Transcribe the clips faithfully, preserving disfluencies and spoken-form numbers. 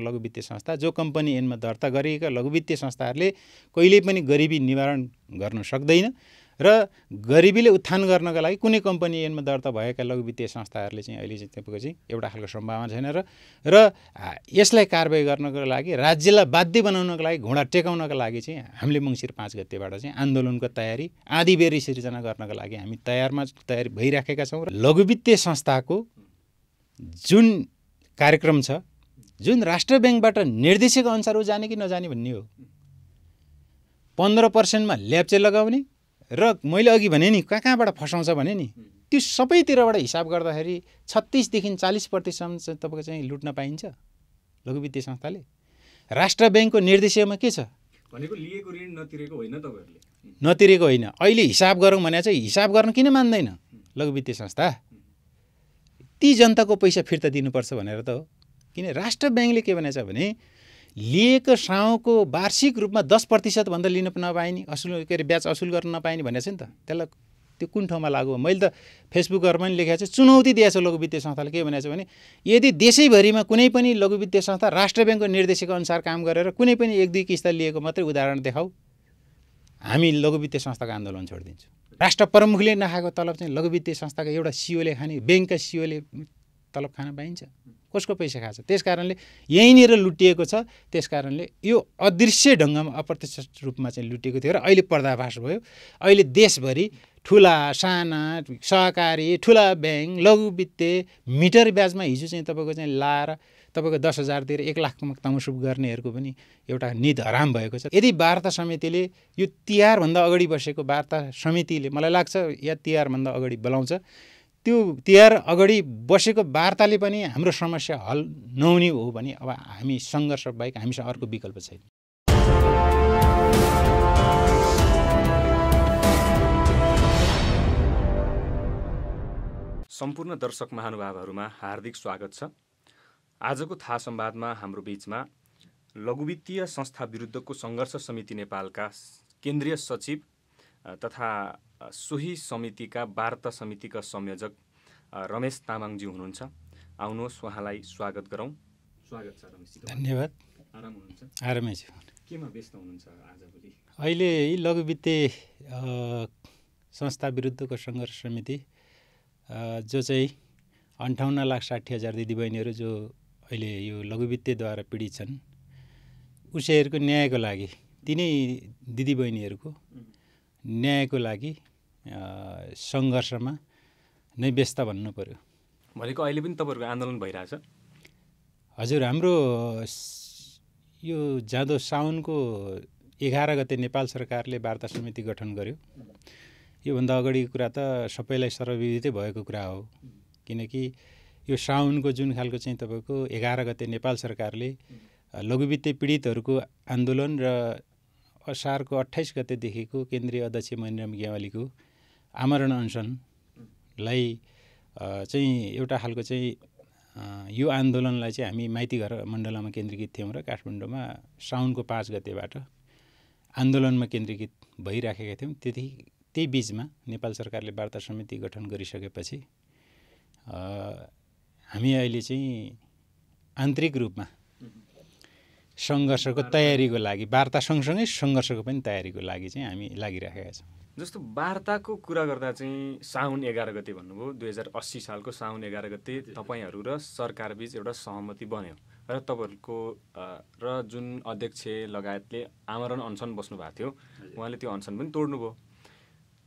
लघु वित्तीय संस्था जो कंपनी ऐनमा दर्ता गरिएका लघु वित्तीय संस्थाहरूले कहिल्यै पनि गरिबी निवारण गर्न सक्दैन र गरिबीले उत्थान गर्नका लागि कुनै कंपनी ऐनमा दर्ता भएका लघु वित्तीय संस्थाहरूले चाहिँ अहिले चाहिँ त्यसको चाहिँ एउटा खालको सम्भावना छैन र र यसलाई कारबाही गर्नका लागि राज्यलाई बाध्य बनाउनका लागि घोडा टेकाउनका लागि चाहिँ हामीले मंसिर पाँच गतेबाट चाहिँ आन्दोलनको तयारी आदि बेरी सिर्जना गर्नका लागि हामी तयारमा तयारी भइराखेका छौं। लघु वित्तीय संस्थाको जुन कार्यक्रम छ जुन राष्ट्र बैंकबाट निर्देशिका अनुसार उ जाने कि नजाने भन्ने हो। पंद्रह पर्सेंटमा ल्याप्चे लगाउने र मैले अघि भने नि कहाँ कहाँबाट फसाउँछ भने नि त्यो सबैतिरबाट हिसाब गर्दाखेरि छत्तीस देखि चालीस प्रतिशतसम्म चाहिँ तपाईको चाहिँ लुट्न पाइन्छ। लघु वित्तीय संस्थाले राष्ट्र बैंकको निर्देशिकामा के छ भनेको लिएको ऋण नतिरेको होइन, तपाईहरुले नतिरेको होइन। अहिले हिसाब गरौँ भने चाहिँ हिसाब गर्न किन मान्दैन लघु वित्तीय संस्था? ती जनताको पैसा फिर्ता दिनुपर्छ भनेर त हो। किन राष्ट्र बैंकले के भनेछ भने लिएको साउको वार्षिक रूपमा दस प्रतिशत भन्दा लिन नपाइने असुल के अरे ब्याज असुल गर्न नपाइने भनेछ नि त। त्यसलाई त्यो कुन ठाउँमा लागू? मैले त फेसबुकहरूमा पनि लेखेको छु, चुनौती दिएको छ लघु वित्तीय संस्थाले। के भनेछ भने यदि देशैभरिमा कुनै पनि लघु वित्तीय संस्था राष्ट्र बैंकको निर्देशिका अनुसार काम गरेर कुनै पनि एक दुई किस्ता लिएको मात्रै उदाहरण देखाऊ, हामी लघु वित्तीय संस्थाको आन्दोलन छोडिदिन्छु। राष्ट्र प्रमुखले नखाएको तलब चाहिँ लघु वित्तीय संस्थाको एउटा सिओले खाने, बैंकका सिओले तलब खान पाइन्छ। कसको पैसा खान्छ? त्यसकारणले यहीँनिर लुटिएको छ। त्यसकारणले यो अदृश्य ढङ्गमा अप्रत्यक्ष रूपमा चाहिँ लुटिएको थियो र अहिले पर्दाफाश भयो। अहिले देशभरि ठुला साना सहकारी, ठुला ब्याङ्क, लघु वित्तीय मिटर ब्याजमा हिजो चाहिँ तपाईँको चाहिँ लाएर तपाईँको दस हजारतिर एक लाखमा तमसुप गर्नेहरूको पनि एउटा निद हराम भएको छ। यदि वार्ता समितिले यो तिहारभन्दा अगाडि बसेको वार्ता समितिले मलाई लाग्छ या तिहारभन्दा अगाडि बोलाउँछ, त्यो तिहार अगाडि बसेको वार्ताले पनि हाम्रो समस्या हल नहुने हो भने अब हामी संघर्ष बाहेक हामीसँग अर्को विकल्प छैन। सम्पूर्ण दर्शक महानुभावहरूमा हार्दिक स्वागत छ। आजको थाहा संवादमा हाम्रो बीचमा लघुवित्तीय संस्था विरुद्धको संघर्ष समिति नेपालका केन्द्रीय सचिव तथा सोही समितिका वार्ता समितिका संयोजक रमेश तामाङजी हुनुहुन्छ। आउनुहोस् उहाँलाई स्वागत गरौँ। स्वागत छ रमेशजी। धन्यवाद। आराम हुनुहुन्छ? आरामै छु। केमा व्यस्त हुनुहुन्छ आजभोलि? अहिले लघु वित्तीय संस्था विरुद्धको सङ्घर्ष समिति जो चाहिँ अन्ठाउन्न लाख साठी हजार दिदीबहिनीहरू जो अहिले यो लघु वित्तीयद्वारा पीडित छन् उसैहरूको न्यायको लागि, तिनै दिदीबहिनीहरूको न्यायको लागि संघर्षमा नै व्यस्त भन्नु पर्यो। भनेको अहिले पनि तपाईँहरूको आन्दोलन भइरहेछ? हजुर, हाम्रो यो जाँदो साउनको एघार गते नेपाल सरकारले वार्ता समिति गठन गर्यो। योभन्दा अगाडिको कुरा त सबैलाई सर्वविदितै भएको कुरा हो, किनकि यो साउनको जुन खालको चाहिँ तपाईँको एघार गते नेपाल सरकारले लघुवित्तीय पीडितहरूको आन्दोलन र असारको अट्ठाइस गतेदेखिको केन्द्रीय अध्यक्ष महेन्द्रराम ग्यावालीको आमरण अनसनलाई चाहिँ एउटा खालको चाहिँ यो आन्दोलनलाई चाहिँ हामी माइती घर मण्डलामा केन्द्रीकृत थियौँ र काठमाडौँमा साउनको पाँच गतेबाट आन्दोलनमा केन्द्रीकृत भइराखेका थियौँ। त्यति त्यही बिचमा नेपाल सरकारले वार्ता समिति गठन गरिसकेपछि हामी अहिले चाहिँ आन्तरिक रूपमा सङ्घर्षको तयारीको लागि, वार्ता सँगसँगै सङ्घर्षको पनि तयारीको लागि चाहिँ हामी लागिराखेका छौँ। जस्तो वार्ताको कुरा गर्दा चाहिँ साउन एघार गते भन्नुभयो, दुई हजार अस्सी सालको साउन एघार गते तपाईँहरू र सरकारबीच एउटा सहमति बन्यो र तपाईँहरूको र जुन अध्यक्ष लगायतले आमरण अनसन बस्नु भएको थियो उहाँले त्यो अनसन पनि तोड्नुभयो।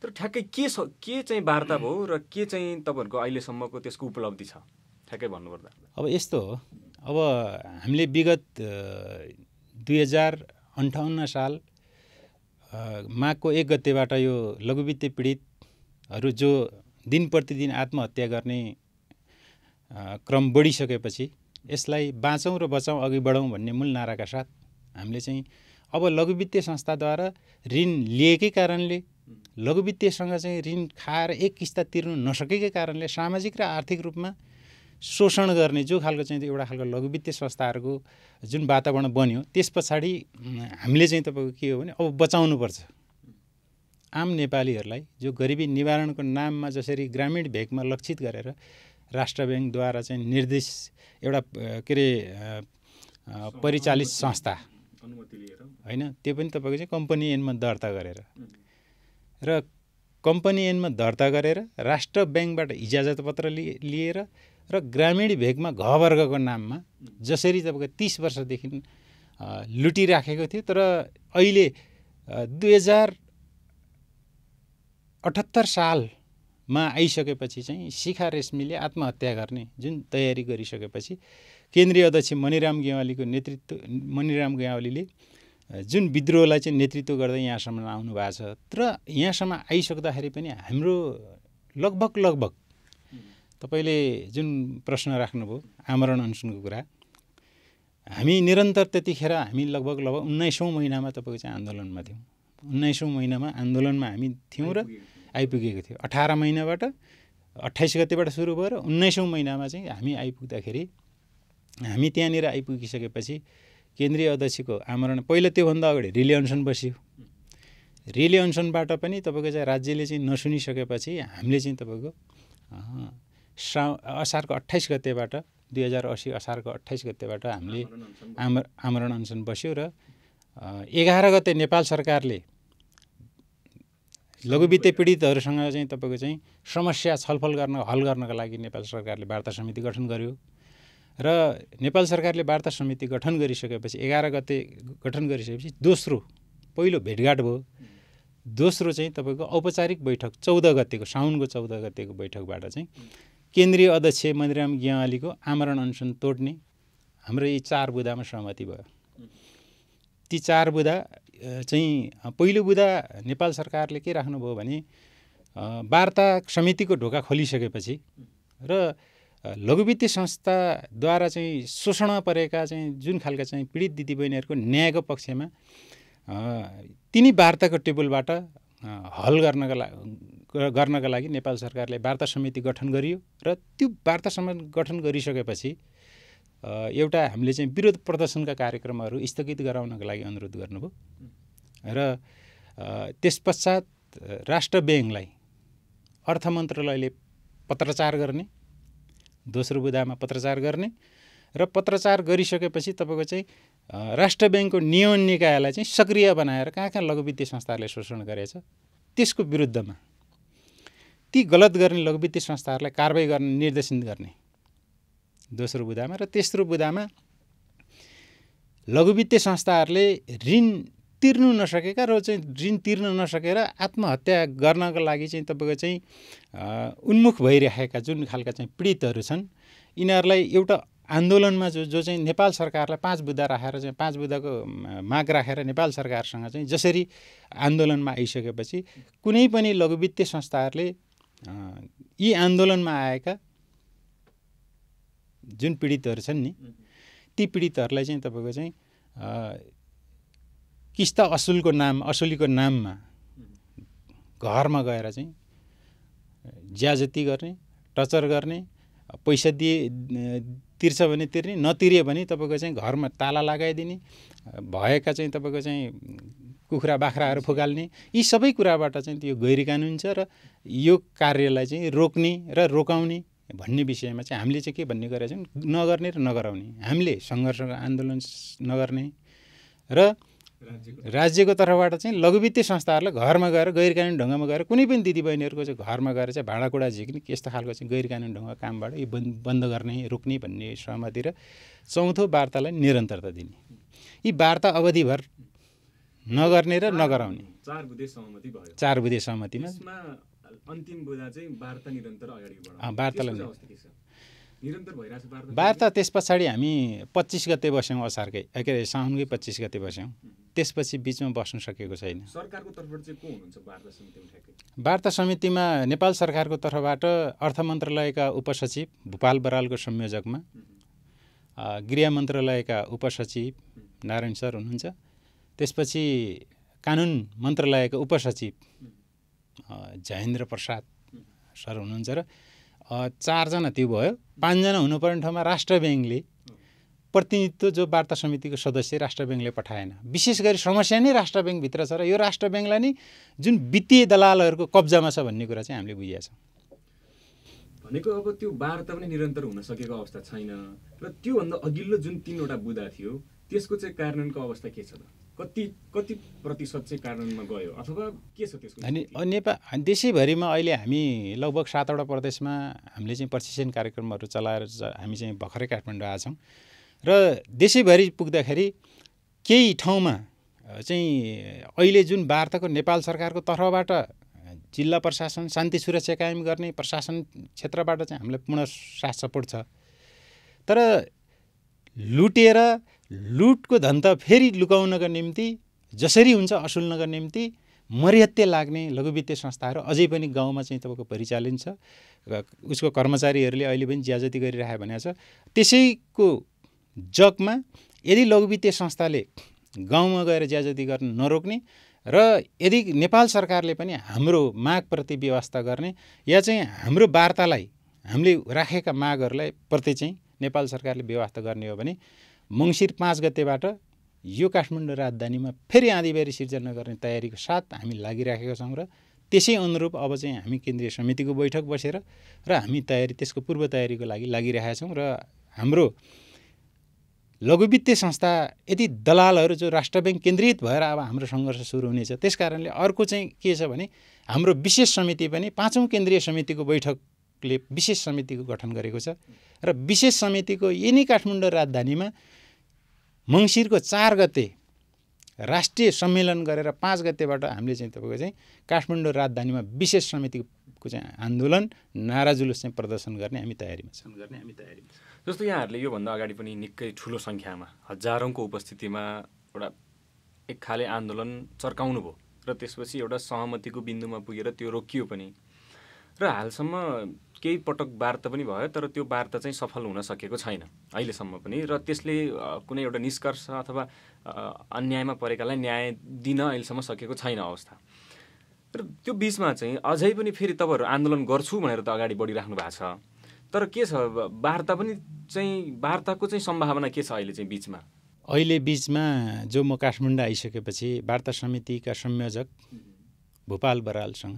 तर ठ्याक्कै के के चाहिँ वार्ता भयो र के चाहिँ तपाईँहरूको अहिलेसम्मको त्यसको उपलब्धि छ ठ्याक्कै भन्नुपर्दा? अब यस्तो हो, अब हामीले विगत दुई हजार अन्ठाउन्न साल माघको एक गतेबाट यो लघु वित्तीय पीडितहरू जो दिन प्रतिदिन आत्महत्या गर्ने क्रम बढिसकेपछि यसलाई बाँचौँ र बचाउँ अघि बढौँ भन्ने मूल नाराका साथ हामीले चाहिँ अब लघु वित्तीय संस्थाद्वारा ऋण लिएकै कारणले, लघु वित्तीयसँग चाहिँ ऋण खाएर एक किस्ता तिर्नु नसकेकै कारणले सामाजिक र आर्थिक रूपमा शोषण गर्ने जो खालको चाहिँ एउटा खालको लघु वित्तीय संस्थाहरूको जुन वातावरण बन्यो त्यस पछाडि हामीले चाहिँ तपाईँको के हो भने अब बचाउनुपर्छ आम नेपालीहरूलाई, जो गरिबी निवारणको नाममा जसरी ग्रामीण भेगमा लक्षित गरेर राष्ट्र ब्याङ्कद्वारा चाहिँ निर्देश एउटा के अरे परिचालित संस्था हैन त्यो पनि तपाईको चाहिँ कम्पनी ऐनमा दर्ता गरेर र कम्पनी ऐनमा दर्ता गरेर राष्ट्र बैंकबाट इजाजत पत्र लिएर र ग्रामीण भेगमा घ वर्गको नाममा जसरी तपाईको तीस वर्षदेखि लुटिराखेको थियो तर अहिले दुई हजार अठहत्तर सालमा आइसकेपछि चाहिँ शिखा रेशमीले आत्महत्या गर्ने जुन तयारी गरिसकेपछि केन्द्रीय अध्यक्ष मणिराम गेवालीको नेतृत्व मणिराम गेवालीले जुन विद्रोहलाई चाहिँ नेतृत्व गर्दै यहाँसम्म आउनु भएको छ तर यहाँसम्म आइसक्दाखेरि पनि हाम्रो लगभग लगभग तपाईले जुन प्रश्न राख्नुभयो आमरण अनसनको कुरा हामी निरन्तर त्यतिखेर हामी लगभग लगभग उन्नाइसौँ महिनामा तपाईको चाहिँ आन्दोलनमा थियौँ उन्नाइसौँ महिनामा आन्दोलनमा हामी थियौँ र आइपुगेको थियो अठार महिनाबाट अट्ठाइस गतेबाट सुरु भयो र उन्नाइसौँ महिनामा चाहिँ हामी आइपुग्दाखेरि हामी त्यहाँनिर आइपुगिसकेपछि केन्द्रीय अध्यक्षको आमरण पहिला त्योभन्दा अगाडि रिले अनसन बस्यो रिले अनसनबाट पनि तपाईँको चाहिँ राज्यले चाहिँ नसुनिसकेपछि हामीले चाहिँ तपाईँको श्रा असारको अट्ठाइस गतेबाट दुई हजार असी असारको अट्ठाइस गतेबाट हामीले आम आमरण अनसन बस्यो र एघार गते नेपाल सरकारले लघुवित्त पीडितहरूसँग चाहिँ तपाईको चाहिँ समस्या छलफल गर्न हल गर्नका लागि नेपाल सरकारले वार्ता समिति गठन गर्यो र नेपाल सरकारले वार्ता समिति गठन गरिसकेपछि एघार गते गठन गरिसकेपछि दोस्रो पहिलो भेटघाट भयो दोस्रो चाहिँ तपाईको औपचारिक बैठक चौध गतेको साउनको चौध गतेको बैठकबाट चाहिँ केन्द्रीय अध्यक्ष मणिराम गेवालीको आमरण अनसन तोड्ने हाम्रो यी चार बुदामा सहमति भयो। ती चार बुदा चाहिँ पहिलो बुदा नेपाल सरकारले के राख्नुभयो भने वार्ता समितिको ढोका खोलिसकेपछि र लघुवित्तीय संस्थाद्वारा चाहिँ शोषण परेका चाहिँ जुन खालका चाहिँ पीडित दिदीबहिनीहरूको न्यायको पक्षमा तिनी वार्ताको टेबलबाट हल गर्नका लागि गर्नका लागि नेपाल सरकारले वार्ता समिति गठन गरियो र त्यो वार्ता समिति गठन गरिसकेपछि एउटा हामीले चाहिँ विरोध प्रदर्शनका कार्यक्रमहरू स्थगित गराउनका लागि अनुरोध गर्नुभयो र त्यस पश्चात राष्ट्र ब्याङ्कलाई अर्थ मन्त्रालयले पत्रचार गर्ने दोस्रो बुदामा पत्रचार गर्ने र पत्रचार गरिसकेपछि तपाईँको चाहिँ राष्ट्र ब्याङ्कको नियमन निकायलाई चाहिँ सक्रिय बनाएर कहाँ कहाँ लघुवित्तीय संस्थाहरूले शोषण गरेछ त्यसको विरुद्धमा ती गलत गर्ने लघुवित्तीय संस्थाहरूलाई कारबाही गर्ने निर्देशन गर्ने दोस्रो बुदामा र तेस्रो बुदामा लघुवित्तीय संस्थाहरूले ऋण तिर्नु नसकेका र चाहिँ ऋण तिर्न नसकेर आत्महत्या गर्नका लागि चाहिँ तपाईँको चाहिँ उन्मुख भइरहेका जुन खालका चाहिँ पीडितहरू छन् यिनीहरूलाई एउटा आन्दोलनमा जो जो चाहिँ नेपाल सरकारलाई पाँच बुदा राखेर चाहिँ पाँच बुदाको माग राखेर नेपाल सरकारसँग चाहिँ जसरी आन्दोलनमा आइसकेपछि कुनै पनि लघुवित्तीय संस्थाहरूले यी आन्दोलनमा आएका जुन पीडितहरू छन् नि ती पीडितहरूलाई चाहिँ तपाईँको चाहिँ किस्ता असुलको नाम असुलीको नाममा घरमा गएर चाहिँ ज्याजती गर्ने टर्चर गर्ने पैसा दिए तिर्छ भने तिर्ने नतिर्यो भने तपाईँको चाहिँ घरमा ताला लगाइदिने भएका चाहिँ तपाईँको चाहिँ कुखुरा बाख्राहरू फुकाल्ने यी सबै कुराबाट चाहिँ त्यो गैरकानुनी छ र यो कार्यलाई चाहिँ रोक्ने र रोकाउने भन्ने विषयमा चाहिँ हामीले चाहिँ के भन्ने गरेका छौँ नगर्ने र नगराउने हामीले सङ्घर्ष आन्दोलन नगर्ने र राज्यको तर्फबाट चाहिँ लघुवित्तीय संस्थाहरूलाई घरमा गएर गैरकानुनी ढङ्गमा गएर कुनै पनि दिदीबहिनीहरूको चाहिँ घरमा गएर चाहिँ भाँडाकुँडा झिक्ने यस्तो खालको चाहिँ गैरकानुनी ढङ्गको कामबाट यो बन्द गर्ने रोक्ने भन्ने सहमति र चौथो वार्तालाई निरन्तरता दिने यी वार्ता अवधिभर नगर्ने र नगराउने चार बुधे सहमति भयो चार बुधे सहमतिमा अन्तिम बुदा चाहिँ वार्ता निरन्तर अगाडि बढाउने वार्तालाई निरन्तर भइराछ वार्ता वार्ता त्यस पछाडि हामी पच्चिस गते बस्यौँ असारकै के अरे साउनकै पच्चिस गते बस्यौँ त्यसपछि बिचमा बस्न सकेको छैन। सरकारको तर्फबाट चाहिँ को हुनुहुन्छ वार्ता समितिमा? वार्ता समितिमा नेपाल सरकारको तर्फबाट अर्थ मन्त्रालयका उपसचिव भूपाल बरालको संयोजकमा गृह मन्त्रालयका उपसचिव नारायण सर हुनुहुन्छ त्यसपछि कानुन मन्त्रालयका उपसचिव जयेन्द्र प्रसाद सर हुनुहुन्छ र चारजना त्यो भयो पाँचजना हुनुपर्ने ठाउँमा राष्ट्र ब्याङ्कले प्रतिनिधित्व जो वार्ता समितिको सदस्य राष्ट्र ब्याङ्कले पठाएन विशेष गरी समस्या नै राष्ट्र ब्याङ्कभित्र छ र यो राष्ट्र ब्याङ्कलाई नै जुन वित्तीय दलालहरूको कब्जामा छ भन्ने कुरा चाहिँ हामीले बुझिया छौँ। भनेको अब त्यो वार्ता पनि निरन्तर हुन सकेको अवस्था छैन र त्यो भन्दा अघिल्लो जुन तीनवटा बुदा थियो त्यसको चाहिँ कार्यान्वयनको अवस्था के छ त? कति कति प्रतिशत चाहिँ कार्यान्वयनमा गयो अथवा के छ त्यसको? अनि नेपाल देशैभरिमा अहिले हामी लगभग सातवटा प्रदेशमा हामीले चाहिँ प्रशिक्षण कार्यक्रमहरू चलाएर हामी चाहिँ भर्खरै काठमाडौँ आएछौँ र देशैभरि पुग्दाखेरि केही ठाउँमा चाहिँ अहिले जुन वार्ताको नेपाल सरकारको तर्फबाट जिल्ला प्रशासन शान्ति सुरक्षा कायम गर्ने प्रशासन क्षेत्रबाट चाहिँ हामीलाई पूर्ण साथ सपोर्ट छ। तर लुटेर लुटको धन त फेरि लुकाउनका निम्ति जसरी हुन्छ असुल्नका निम्ति मरिहत्ते लाग्ने लघुवित्तीय संस्थाहरू अझै पनि गाउँमा चाहिँ तपाईँको परिचालन छ। उसको कर्मचारीहरूले अहिले पनि ज्याजती गरिराखेको भनेको छ। त्यसैको जगमा यदि लघुवित्तीय संस्थाले गाउँमा गएर ज्याजती गर्न नरोक्ने र यदि नेपाल सरकारले पनि हाम्रो मागप्रति व्यवस्था गर्ने या चाहिँ हाम्रो वार्तालाई हामीले राखेका मागहरूलाई प्रति चाहिँ नेपाल सरकारले व्यवस्था गर्ने हो भने मङ्सिर पाँच गतेबाट यो काठमाडौँ राजधानीमा फेरि आँधीबेहरी सिर्जना गर्ने तयारीको साथ हामी लागिराखेका छौँ र त्यसै अनुरूप अब चाहिँ हामी केन्द्रीय समितिको बैठक बसेर र हामी तयारी त्यसको पूर्व तयारीको लागि लागिरहेका छौँ र हाम्रो लघुवित्तीय संस्था यदि दलालहरू जो राष्ट्र बैंक केन्द्रित भएर अब हाम्रो सङ्घर्ष सुरु हुनेछ। त्यस कारणले अर्को चाहिँ के छ भने हाम्रो विशेष समिति पनि पाँचौँ केन्द्रीय समितिको बैठकले विशेष समितिको गठन गरेको छ र विशेष समितिको यिनी काठमाडौँ राजधानीमा मङ्सिरको चार गते राष्ट्रिय सम्मेलन गरेर पाँच गतेबाट हामीले चाहिँ तपाईँको चाहिँ काठमाडौँ राजधानीमा विशेष समितिको चाहिँ आन्दोलन नारा जुलुस चाहिँ प्रदर्शन गर्ने हामी तयारीमा छौँ गर्ने हामी तयारीमा छौँ जस्तो यहाँहरूले योभन्दा अगाडि पनि निकै ठुलो सङ्ख्यामा हजारौँको उपस्थितिमा एउटा एक खाले आन्दोलन चर्काउनु भयो र त्यसपछि एउटा सहमतिको बिन्दुमा पुगेर त्यो रोकियो पनि र हालसम्म केही पटक वार्ता पनि भयो तर त्यो वार्ता चाहिँ सफल हुन सकेको छैन अहिलेसम्म पनि र त्यसले कुनै एउटा निष्कर्ष अथवा अन्यायमा परेकालाई न्याय दिन अहिलेसम्म सकेको छैन अवस्था। र त्यो बिचमा चाहिँ अझै पनि फेरि तपाईँहरू आन्दोलन गर्छु भनेर त अगाडि बढिराख्नु भएको छ तर के छ वार्ता पनि चाहिँ वार्ताको चाहिँ सम्भावना के छ अहिले चाहिँ बिचमा? अहिले बिचमा जो म काठमाडौँ आइसकेपछि वार्ता समितिका संयोजक भूपाल बरालसँग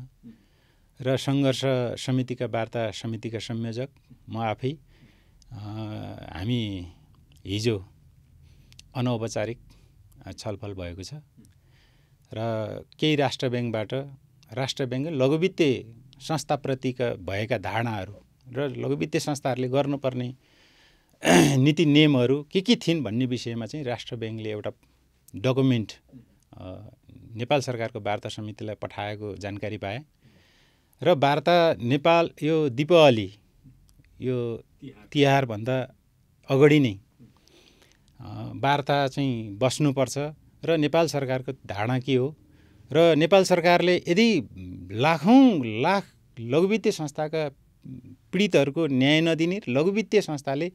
र सङ्घर्ष समितिका वार्ता समितिका संयोजक म आफै हामी हिजो अनौपचारिक छलफल भएको छ र केही राष्ट्र ब्याङ्कबाट राष्ट्र ब्याङ्क लघुवित्तीय संस्थाप्रतिका भएका धारणाहरू र लघुवित्तीय संस्थाहरूले गर्नुपर्ने नीति नियमहरू के के थिइन् भन्ने विषयमा चाहिँ राष्ट्र ब्याङ्कले एउटा डकुमेन्ट नेपाल सरकारको वार्ता समितिलाई पठाएको जानकारी पाए र वार्ता नेपाल यो दीपावली यो तिहारभन्दा अगाडि नै वार्ता चाहिँ बस्नुपर्छ र नेपाल सरकारको धारणा के हो र नेपाल सरकारले यदि लाखौँ लाख लघुवित्तीय संस्थाका पीडितहरूको न्याय नदिने लघुवित्तीय संस्थाले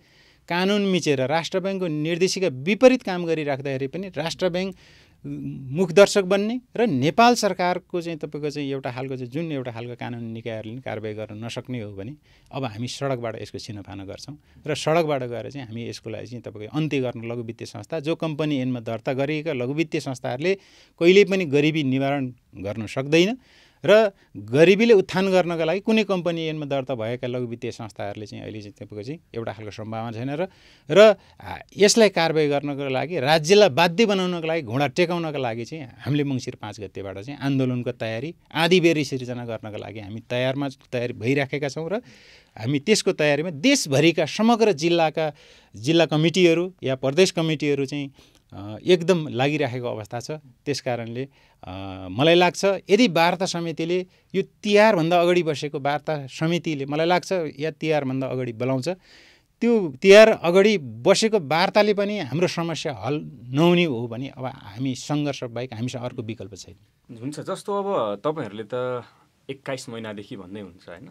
कानुन मिचेर राष्ट्र ब्याङ्कको निर्देशिका विपरीत काम गरिराख्दाखेरि पनि राष्ट्र ब्याङ्क मुखदर्शक बन्ने र नेपाल सरकारको चाहिँ तपाईँको चाहिँ एउटा खालको चाहिँ जुन एउटा खालको कानुन निकायहरूले कारबाही गर्न नसक्ने हो भने अब हामी सडकबाट यसको छिनोफानो गर्छौँ र सडकबाट गएर चाहिँ हामी यसको लागि चाहिँ तपाईँको अन्त्य गर्न लघुवित्तीय संस्था जो कम्पनी ऐनमा दर्ता गरिएका लघुवित्तीय संस्थाहरूले कहिल्यै पनि गरिबी निवारण गर्न सक्दैन र गरिबीले उत्थान गर्नका लागि कुनै कम्पनी ऐनमा दर्ता भएका लघुवित्तीय संस्थाहरूले चाहिँ अहिले चाहिँ तपाईँको चाहिँ एउटा खालको सम्भावना छैन र र यसलाई कारबाही गर्नको लागि राज्यलाई बाध्य बनाउनको लागि घोडा टेकाउनका लागि चाहिँ हामीले मङ्सिर पाँच गतेबाट चाहिँ आन्दोलनको तयारी आँधीबेहरी सिर्जना गर्नका लागि हामी तयारमा तयारी भइराखेका छौँ र हामी त्यसको तयारीमा देशभरिका समग्र जिल्लाका जिल्ला कमिटीहरू या प्रदेश कमिटीहरू चाहिँ एकदम लागिराखेको अवस्था छ। त्यस कारणले मलाई लाग्छ यदि वार्ता समितिले यो तिहारभन्दा अगाडि बसेको वार्ता समितिले मलाई लाग्छ या तिहारभन्दा अगाडि बोलाउँछ त्यो तिहार अगाडि बसेको वार्ताले पनि हाम्रो समस्या हल नहुने हो भने अब हामी सङ्घर्ष बाहेक हामीसँग अर्को विकल्प छैन। हुन्छ जस्तो अब तपाईँहरूले त एक्काइस महिनादेखि भन्दै हुन्छ होइन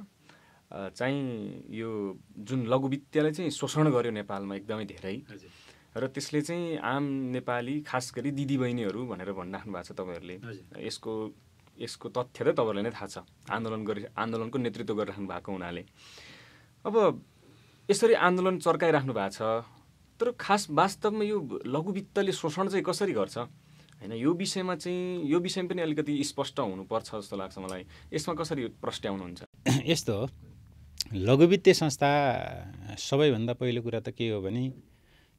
चाहिँ यो जुन लघुवित्तलाई चाहिँ शोषण गर्यो नेपालमा एकदमै धेरै र त्यसले चाहिँ आम नेपाली खास गरी दिदीबहिनीहरू भनेर भनिराख्नु भएको छ तपाईँहरूले यसको यसको तथ्य त तपाईँहरूलाई नै थाहा छ आन्दोलन गरि आन्दोलनको नेतृत्व गरिराख्नु भएको हुनाले अब यसरी आन्दोलन चर्काइराख्नु भएको छ तर खास वास्तवमा यो लघुवित्तले शोषण चाहिँ कसरी गर्छ होइन यो विषयमा चाहिँ यो विषयमा पनि अलिकति स्पष्ट हुनुपर्छ जस्तो लाग्छ मलाई। यसमा कसरी प्रस्ट्याउनुहुन्छ? यस्तो लघुवित्तीय संस्था सबैभन्दा पहिलो कुरा त के हो भने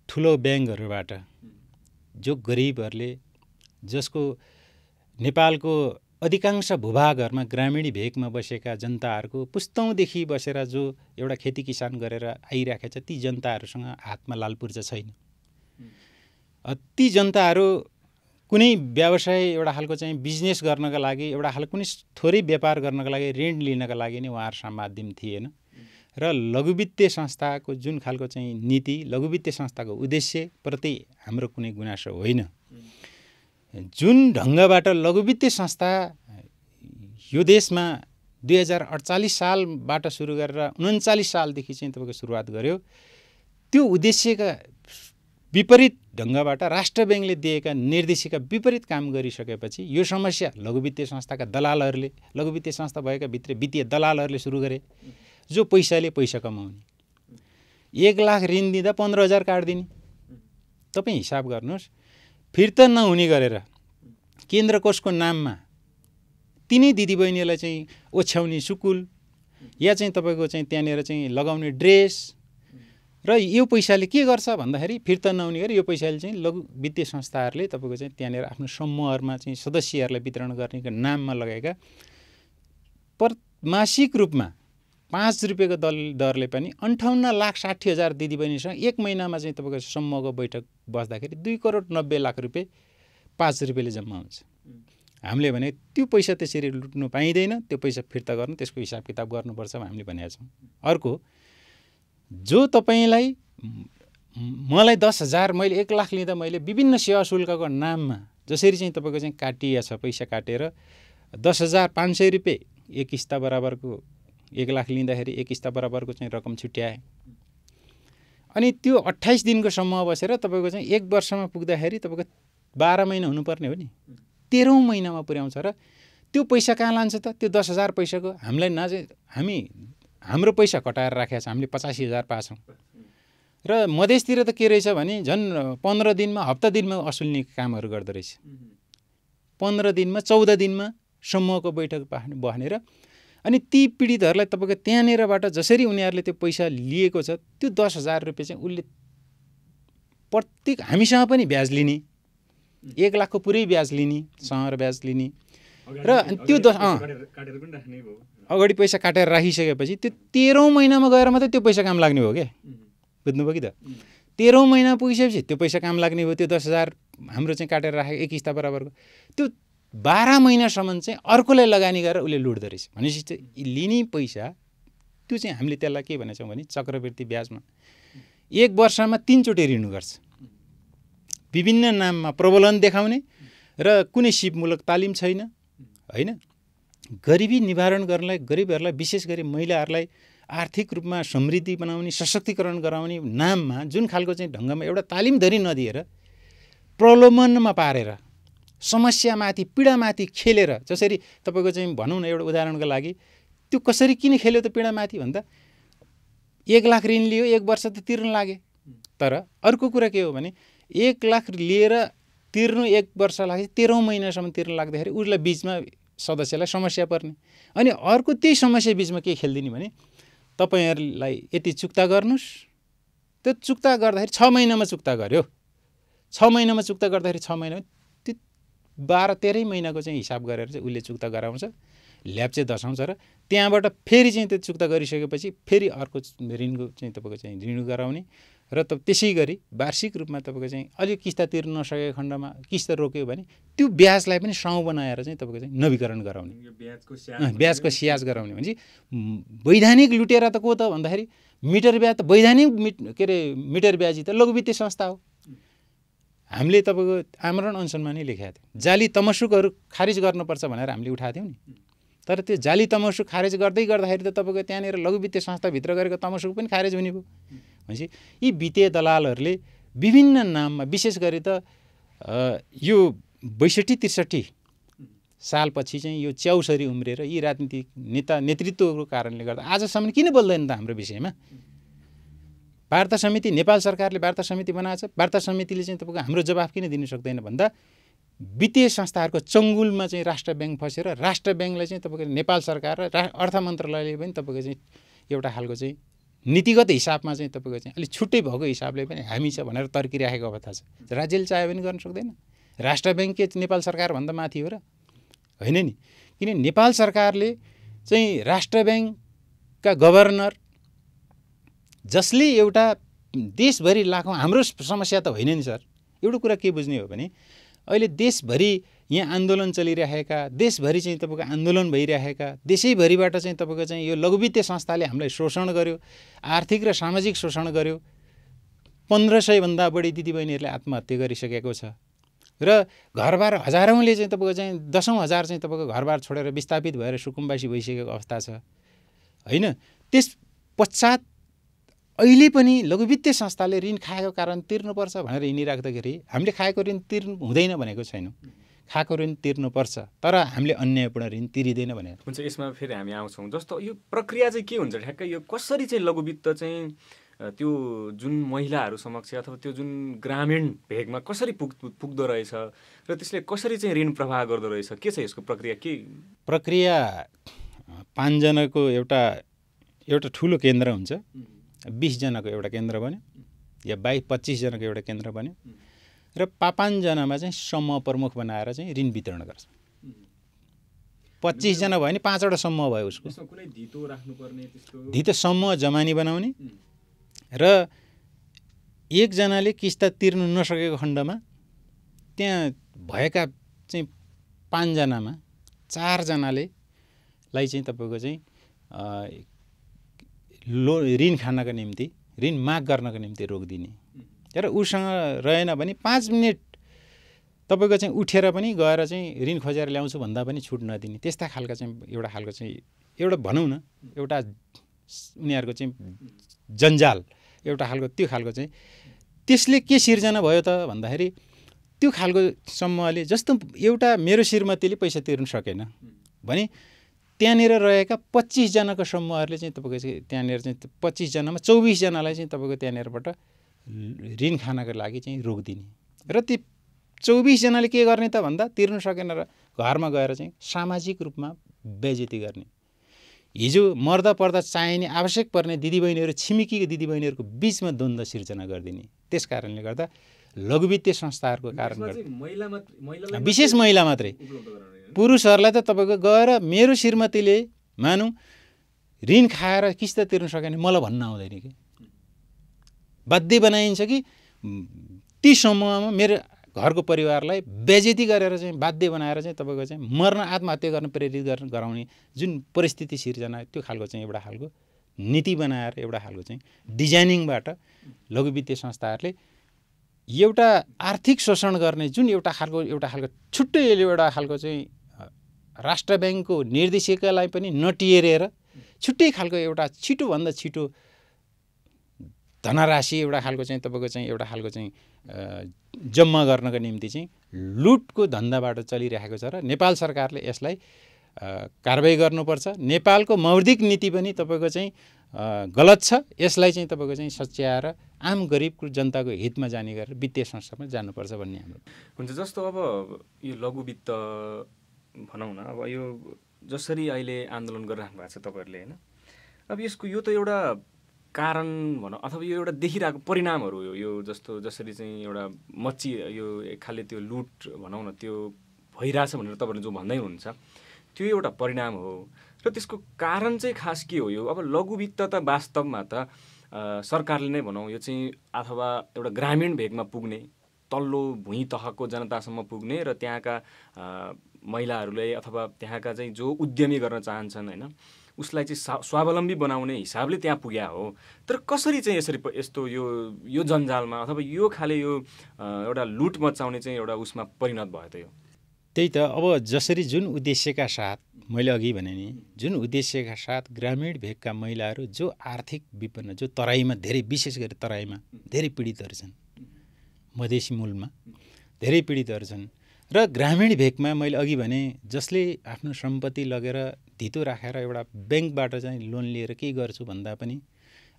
ठुलो बैंकहरुबाट जो गरीबहरुले जसको नेपालको अधिकांश भूभागहरुमा ग्रामीण भेकमा बसेका जनताहरुको पुस्तौंदेखि बसेर जो एउटा खेती किसान गरेर आइराखेछ ती जनताहरुसँग हातमा लालपूर्जा छैन। ती जनताहरु कुनै व्यवसाय एउटा हालको चाहिँ बिजनेस गर्नका लागि एउटा हाल कुनै थोरै व्यापार गर्नका लागि ऋण लिनका लागि नि उहाँहरु माध्यम थिएन र लघुवित्तीय संस्थाको जुन खालको चाहिँ नीति लघुवित्तीय संस्थाको उद्देश्य प्रति हाम्रो कुनै गुनासो होइन। जुन ढंगबाट लघुवित्तीय संस्था यो देशमा दुई हजार अठचालीस सालबाट सुरु गरेर उन्चालीस सालदेखि चाहिँ तपाईको सुरुवात गर्यो त्यो उद्देश्यका विपरीत ढंगबाट राष्ट्र बैंकले दिएका निर्देशिका विपरीत काम गरिसकेपछि यो समस्या लघुवित्तीय संस्थाका दलालहरूले लघुवित्तीय संस्था भएका भित्र वित्तीय दलालहरूले सुरु गरे जो पैसाले पैसा कमाउने एक लाख ऋण दिँदा पंद्रह हजार काट्दिने तपाई हिसाब गर्नुस् फिर्ता नहुने गरेर केन्द्र कोषको नाममा तिनै दिदीबहिनीलाई चाहिँ ओछ्याउने सुकुल या चाहिँ तपाईको चाहिँ त्यहाँनेर चाहिँ लगाउने ड्रेस र यो पैसाले के गर्छ भन्दाखेरि फिर्ता नहुने गरी यो पैसाले चाहिँ लघु वित्तीय संस्थाहरूले तपाईको चाहिँ त्यहाँनेर आफ्नो समूहहरुमा चाहिँ सदस्यहरुलाई वितरण गर्नेको नाममा लगाएका पर मासिक रूपमा पाँच रुपैयाँको दल दरले पनि अन्ठाउन्न लाख साठी हजार दिदीबहिनीसँग एक महिनामा चाहिँ तपाईँको समूहको बैठक बस्दाखेरि दुई करोड नब्बे लाख रुपये पाँच रुपैयाँले जम्मा हुन्छ। हामीले भने त्यो पैसा त्यसरी लुट्नु पाइँदैन त्यो पैसा फिर्ता गर्नु त्यसको हिसाब किताब गर्नुपर्छ हामीले भनेका छौँ। अर्को जो तपाईँलाई मलाई दस हजार मैले एक लाख लिँदा मैले विभिन्न सेवा शुल्कको नाममा जसरी चाहिँ तपाईँको चाहिँ काटिया छ पैसा काटेर दस हजार पाँच सय रुपियाँ एक किस्ता बराबरको एक लाख लिँदाखेरि एक किस्ता बराबरको चाहिँ रकम छुट्याए अनि त्यो अट्ठाइस दिनको समूह बसेर तपाईको चाहिँ एक वर्षमा पुग्दाखेरि तपाईको बाह्र महिना हुनुपर्ने हो नि तेह्रौँ महिनामा पुर्याउँछ र त्यो पैसा कहाँ लान्छ त त्यो दस हजार पैसाको हामीलाई नाजे हामी हाम्रो पैसा कटाएर राखेका छ हामीले पचासी हजार पाछौँ र मधेसतिर त के रहेछ भने झन् पन्ध्र दिनमा हप्ता दिनमा असुल्ने कामहरू गर्दो रहेछ। पन्ध्र दिनमा चौध दिनमा समूहको बैठक बनेर अनि ती पीडितहरुलाई तपाईको त्यहाँनेरबाट जसरी उनीहरुले त्यो पैसा लिएको छ त्यो दस हजार रुपये चाहिँ उले प्रत्येक हामीसँग पनि ब्याज लिने एक लाखको पुरै ब्याज लिने सहर ब्याज लिने र त्यो दस अगाडि पैसा काटेर राखिसकेपछि त्यो तेह्रौँ महिनामा गएर मात्रै त्यो पैसा काम लाग्ने भयो क्या बुझ्नुभयो कि त तेह्रौँ महिना पुगिसकेपछि त्यो पैसा काम लाग्ने भयो त्यो दस हजार हाम्रो चाहिँ काटेर राखेको एक किस्ता बराबरको त्यो बाह्र महिनासम्म चाहिँ अर्कोलाई लगानी गरेर उसले लुट्दो रहेछ भनेपछि चाहिँ लिने पैसा त्यो चाहिँ हामीले त्यसलाई के भनेछौँ भने चक्रवृद्धि ब्याजमा एक वर्षमा तीनचोटि ऋण गर्छ विभिन्न नाममा प्रबलन देखाउने र कुनै सिपमूलक तालिम छैन होइन। गरिबी निवारण गर्नलाई गरिबहरूलाई विशेष गरी महिलाहरूलाई आर्थिक रूपमा समृद्धि बनाउने सशक्तिकरण गराउने नाममा जुन खालको चाहिँ ढङ्गमा एउटा तालिम धरि नदिएर प्रलोभनमा पारेर समस्यामाथि पीडामाथि खेलेर जसरी तपाईको चाहिँ भनौँ न एउटा उदाहरणको लागि त्यो कसरी किन खेल्यो त पीडामाथि भन्दा एक लाख ऋण लियो एक वर्ष त तिर्न लागे तर अर्को कुरा के हो भने एक लाख लिएर तिर्नु एक वर्ष लाग्यो तेह्रौँ महिनासम्म तिर्न लाग्दाखेरि उसलाई बिचमा सदस्यलाई समस्या पर्ने अनि अर्को त्यही समस्या बिचमा के खेलिदिने भने तपाईँहरूलाई यति चुक्ता गर्नुहोस् त्यो चुक्ता गर्दाखेरि छ महिनामा चुक्ता गर्यो छ महिनामा चुक्ता गर्दाखेरि छ महिनामा बाह्र तेह्रै महिनाको चाहिँ हिसाब गरेर चाहिँ उसले चुक्ता गराउँछ ल्याप्चे दर्शाउँछ र त्यहाँबाट फेरि चाहिँ त्यो चुक्ता गरिसकेपछि फेरि अर्को ऋणको चाहिँ तपाईँको चाहिँ ऋण गराउने र त त्यसै गरी वार्षिक रूपमा तपाईँको चाहिँ अलिक किस्ता तिर्न नसकेको खण्डमा किस्ता रोक्यो भने त्यो ब्याजलाई पनि साउँ बनाएर चाहिँ तपाईँको चाहिँ नवीकरण गराउने ब्याजको स्याज गराउने भनेपछि वैधानिक लुटेरा त को त भन्दाखेरि मिटर ब्याज त वैधानिक मिट के अरे मिटर ब्याजी त लघुवित्तीय संस्था हो। हामीले तपाईको आमरण अनसनमा नै लेखेका थियौँ जाली तमसुकहरू खारिज गर्नुपर्छ भनेर हामीले उठाएको थियौँ नि तर त्यो जाली तमसुक खारिज गर्दै गर्दाखेरि त तपाईँको त्यहाँनिर लघुवित्तीय संस्थाभित्र गरेको तमसुक पनि खारिज हुने भयो भनेपछि यी वित्तीय दलालहरूले विभिन्न नाममा विशेष गरी त यो बैसठी त्रिसठी सालपछि चाहिँ यो च्याउसरी उम्रेर यी राजनीतिक नेता नेतृत्वको कारणले गर्दा आजसम्म किन बोल्दैन त हाम्रो विषयमा। वार्ता समिति नेपाल सरकारले वार्ता समिति बनाएको छ वार्ता समितिले चाहिँ तपाईँको हाम्रो जवाफ किन दिनु सक्दैन भन्दा वित्तीय संस्थाहरूको चङ्गुलमा चाहिँ राष्ट्र बैंक फसेर राष्ट्र बैंकलाई चाहिँ तपाईँको नेपाल सरकार र अर्थ मन्त्रालयले पनि तपाईँको चाहिँ एउटा खालको चाहिँ नीतिगत हिसाबमा चाहिँ तपाईको चाहिँ अलि छुट्टै भएको हिसाबले पनि हामी छ भनेर तर्किराखेको अवस्था छ। राज्यले चाहे पनि गर्न सक्दैन। राष्ट्र बैंक के नेपाल सरकार भन्दा माथि हो र हैन नि, किन नेपाल सरकारले चाहिँ राष्ट्र बैंकका गभर्नर जसले एउटा देशभरि लाखौं, हाम्रो समस्या त होइन नि सर। एउटा कुरा के बुझ्ने हो भने अहिले देशभरि यहाँ आन्दोलन चलिरहेका, देशभरि चाहिँ तपाईको आन्दोलन भइरहेका, देशैभरिबाट चाहिँ तपाईको चाहिँ यो लघुवित्तीय संस्थाले हामीलाई शोषण गर्यो, आर्थिक र सामाजिक शोषण गर्यो। पन्ध्र सय भन्दा बढी दिदीबहिनीहरूले आत्महत्या गरिसकेको छ र घरबार हजारौंले चाहिँ तपाईको चाहिँ दशौं हजार चाहिँ तपाईको घरबार छोडेर विस्थापित भएर सुकुम्बासी भइसकेको अवस्था छ हैन। त्यस पश्चात अहिले पनि लघुवित्तीय संस्थाले ऋण खाएको कारण तिर्नुपर्छ भनेर हिँडिराख्दाखेरि हामीले खाएको ऋण तिर्नु हुँदैन भनेको छैनौँ, खाएको ऋण तिर्नुपर्छ, तर हामीले अन्यायपूर्ण ऋण तिरिदैन भनेर हुन्छ। यसमा फेरि हामी आउँछौँ जस्तो यो प्रक्रिया चाहिँ के हुन्छ ठ्याक्कै, यो कसरी चाहिँ लघुवित्त चाहिँ त्यो जुन महिलाहरू समक्ष अथवा त्यो जुन ग्रामीण भेगमा कसरी पुग पुग्दो रहेछ र त्यसले कसरी चाहिँ ऋण प्रवाह गर्दो रहेछ, के छ यसको प्रक्रिया? के प्रक्रिया पाँचजनाको एउटा एउटा ठुलो केन्द्र हुन्छ, बीसजनाको एउटा केन्द्र बन्यो या बाइस पच्चिसजनाको एउटा केन्द्र बन्यो र पाँचजनामा चाहिँ समूह प्रमुख बनाएर चाहिँ ऋण वितरण गर्छ। पच्चिसजना भयो नि, पाँचवटा समूह भयो, उसको धितो समूह जमानी बनाउने र एकजनाले किस्ता तिर्नु नसकेको खण्डमा त्यहाँ भएका चाहिँ पाँचजनामा चारजनाले लाई चाहिँ तपाईँको चाहिँ लो ऋण खानका निम्ति, ऋण माग गर्नका निम्ति रोक दिने र उसँग रहेन भने पाँच मिनट तपाईको चाहिँ उठेर पनि गएर चाहिँ ऋण खोजेर ल्याउँछु भन्दा पनि छुट नदिने, त्यस्ता खालका चाहिँ एउटा खालको चाहिँ एउटा भनौँ न एउटा उनीहरूको चाहिँ जन्जाल एउटा खालको त्यो खालको चाहिँ त्यसले के सिर्जना भयो त भन्दाखेरि त्यो खालको समूहले जस्तो एउटा मेरो श्रीमतीले पैसा तिर्न सकेन भने त्यहाँनिर रहेका पच्चिसजनाको समूहहरूले चाहिँ तपाईँको चाहिँ त्यहाँनिर चाहिँ पच्चिसजनामा चौबिसजनालाई चाहिँ तपाईँको त्यहाँनिरबाट ऋण खानका लागि चाहिँ रोक दिने र ती चौबिसजनाले के गर्ने त भन्दा तिर्नु सकेन र घरमा गएर चाहिँ सामाजिक रूपमा बेइज्जती गर्ने। हिजो मर्दा पर्दा चाहिने आवश्यक पर्ने दिदीबहिनीहरू छिमेकीको दिदीबहिनीहरूको बिचमा द्वन्द्व सिर्जना गरिदिने। त्यस कारणले गर्दा लघुवित्तीय संस्थाहरूको कारण विशेष महिला मात्रै, पुरुषहरूलाई त तपाईँको गएर मेरो श्रीमतीले मानौँ ऋण खाएर किस्ता तिर्नु सकेन मलाई भन्न आउँदैन कि बाध्य बनाइन्छ कि ती समूहमा मेरो घरको परिवारलाई बेइज्जती गरेर चाहिँ बाध्य बनाएर चाहिँ तपाईँको चाहिँ मर्न आत्महत्या गर्न प्रेरित गर्न गराउने जुन परिस्थिति सिर्जना, त्यो खालको चाहिँ एउटा खालको नीति बनाएर एउटा खालको चाहिँ डिजाइनिङबाट लघुवित्तीय संस्थाहरूले एउटा आर्थिक शोषण गर्ने जुन एउटा खालको एउटा खालको छुट्टै एउटा खालको चाहिँ राष्ट्र ब्याङ्कको निर्देशिकालाई पनि नटिएर छुट्टै खालको एउटा छिटोभन्दा छिटो धनराशि एउटा खालको चाहिँ तपाईँको चाहिँ एउटा खालको चाहिँ जम्मा गर्नको निम्ति चाहिँ लुटको धन्दाबाट चलिरहेको छ र नेपाल सरकारले यसलाई कारबाही गर्नुपर्छ। नेपालको मौद्रिक नीति पनि तपाईँको चाहिँ गलत छ, यसलाई चाहिँ तपाईँको चाहिँ सच्याएर आम गरिब जनताको हितमा जाने गरेर वित्तीय संस्थामा जानुपर्छ भन्ने हाम्रो हुन्छ। जस्तो अब यो लघुवित्त भनौँ न, अब यो जसरी अहिले आन्दोलन गरिराख्नु भएको छ तपाईँहरूले होइन, अब यसको यो त एउटा कारण भनौँ अथवा यो एउटा देखिरहेको परिणामहरू हो यो, जस्तो जसरी चाहिँ एउटा मच्ची यो खालि त्यो लुट भनौँ न त्यो भइरहेछ भनेर तपाईँहरूले जो भन्दै हुनुहुन्छ त्यो एउटा परिणाम हो र त्यसको कारण चाहिँ खास के हो? यो अब लघुवित्त त वास्तवमा त सरकारले नै भनौँ यो चाहिँ अथवा एउटा ग्रामीण भेगमा पुग्ने, तल्लो भुइँ तहको जनतासम्म पुग्ने र त्यहाँका महिलाहरूले अथवा त्यहाँका चाहिँ जो उद्यमी गर्न चाहन्छन् होइन उसलाई चाहिँ स्वावलम्बी बनाउने हिसाबले त्यहाँ पुग्या हो। तर कसरी चाहिँ यसरी यस्तो यो यो जन्जालमा अथवा यो खाले यो एउटा लुट मचाउने चाहिँ एउटा उसमा परिणत भयो त यो? त्यही त, अब जसरी जुन उद्देश्यका साथ मैले अघि भने नि जुन उद्देश्यका साथ ग्रामीण भेगका महिलाहरू जो आर्थिक विपन्न, जो तराईमा धेरै विशेष गरी तराईमा धेरै पीडितहरू छन्, मधेसी मूलमा धेरै पीडितहरू छन् र ग्रामीण भेगमा मैले अघि भने जसले आफ्नो सम्पत्ति लगेर धितो राखेर एउटा ब्याङ्कबाट चाहिँ लोन लिएर केही गर्छु भन्दा पनि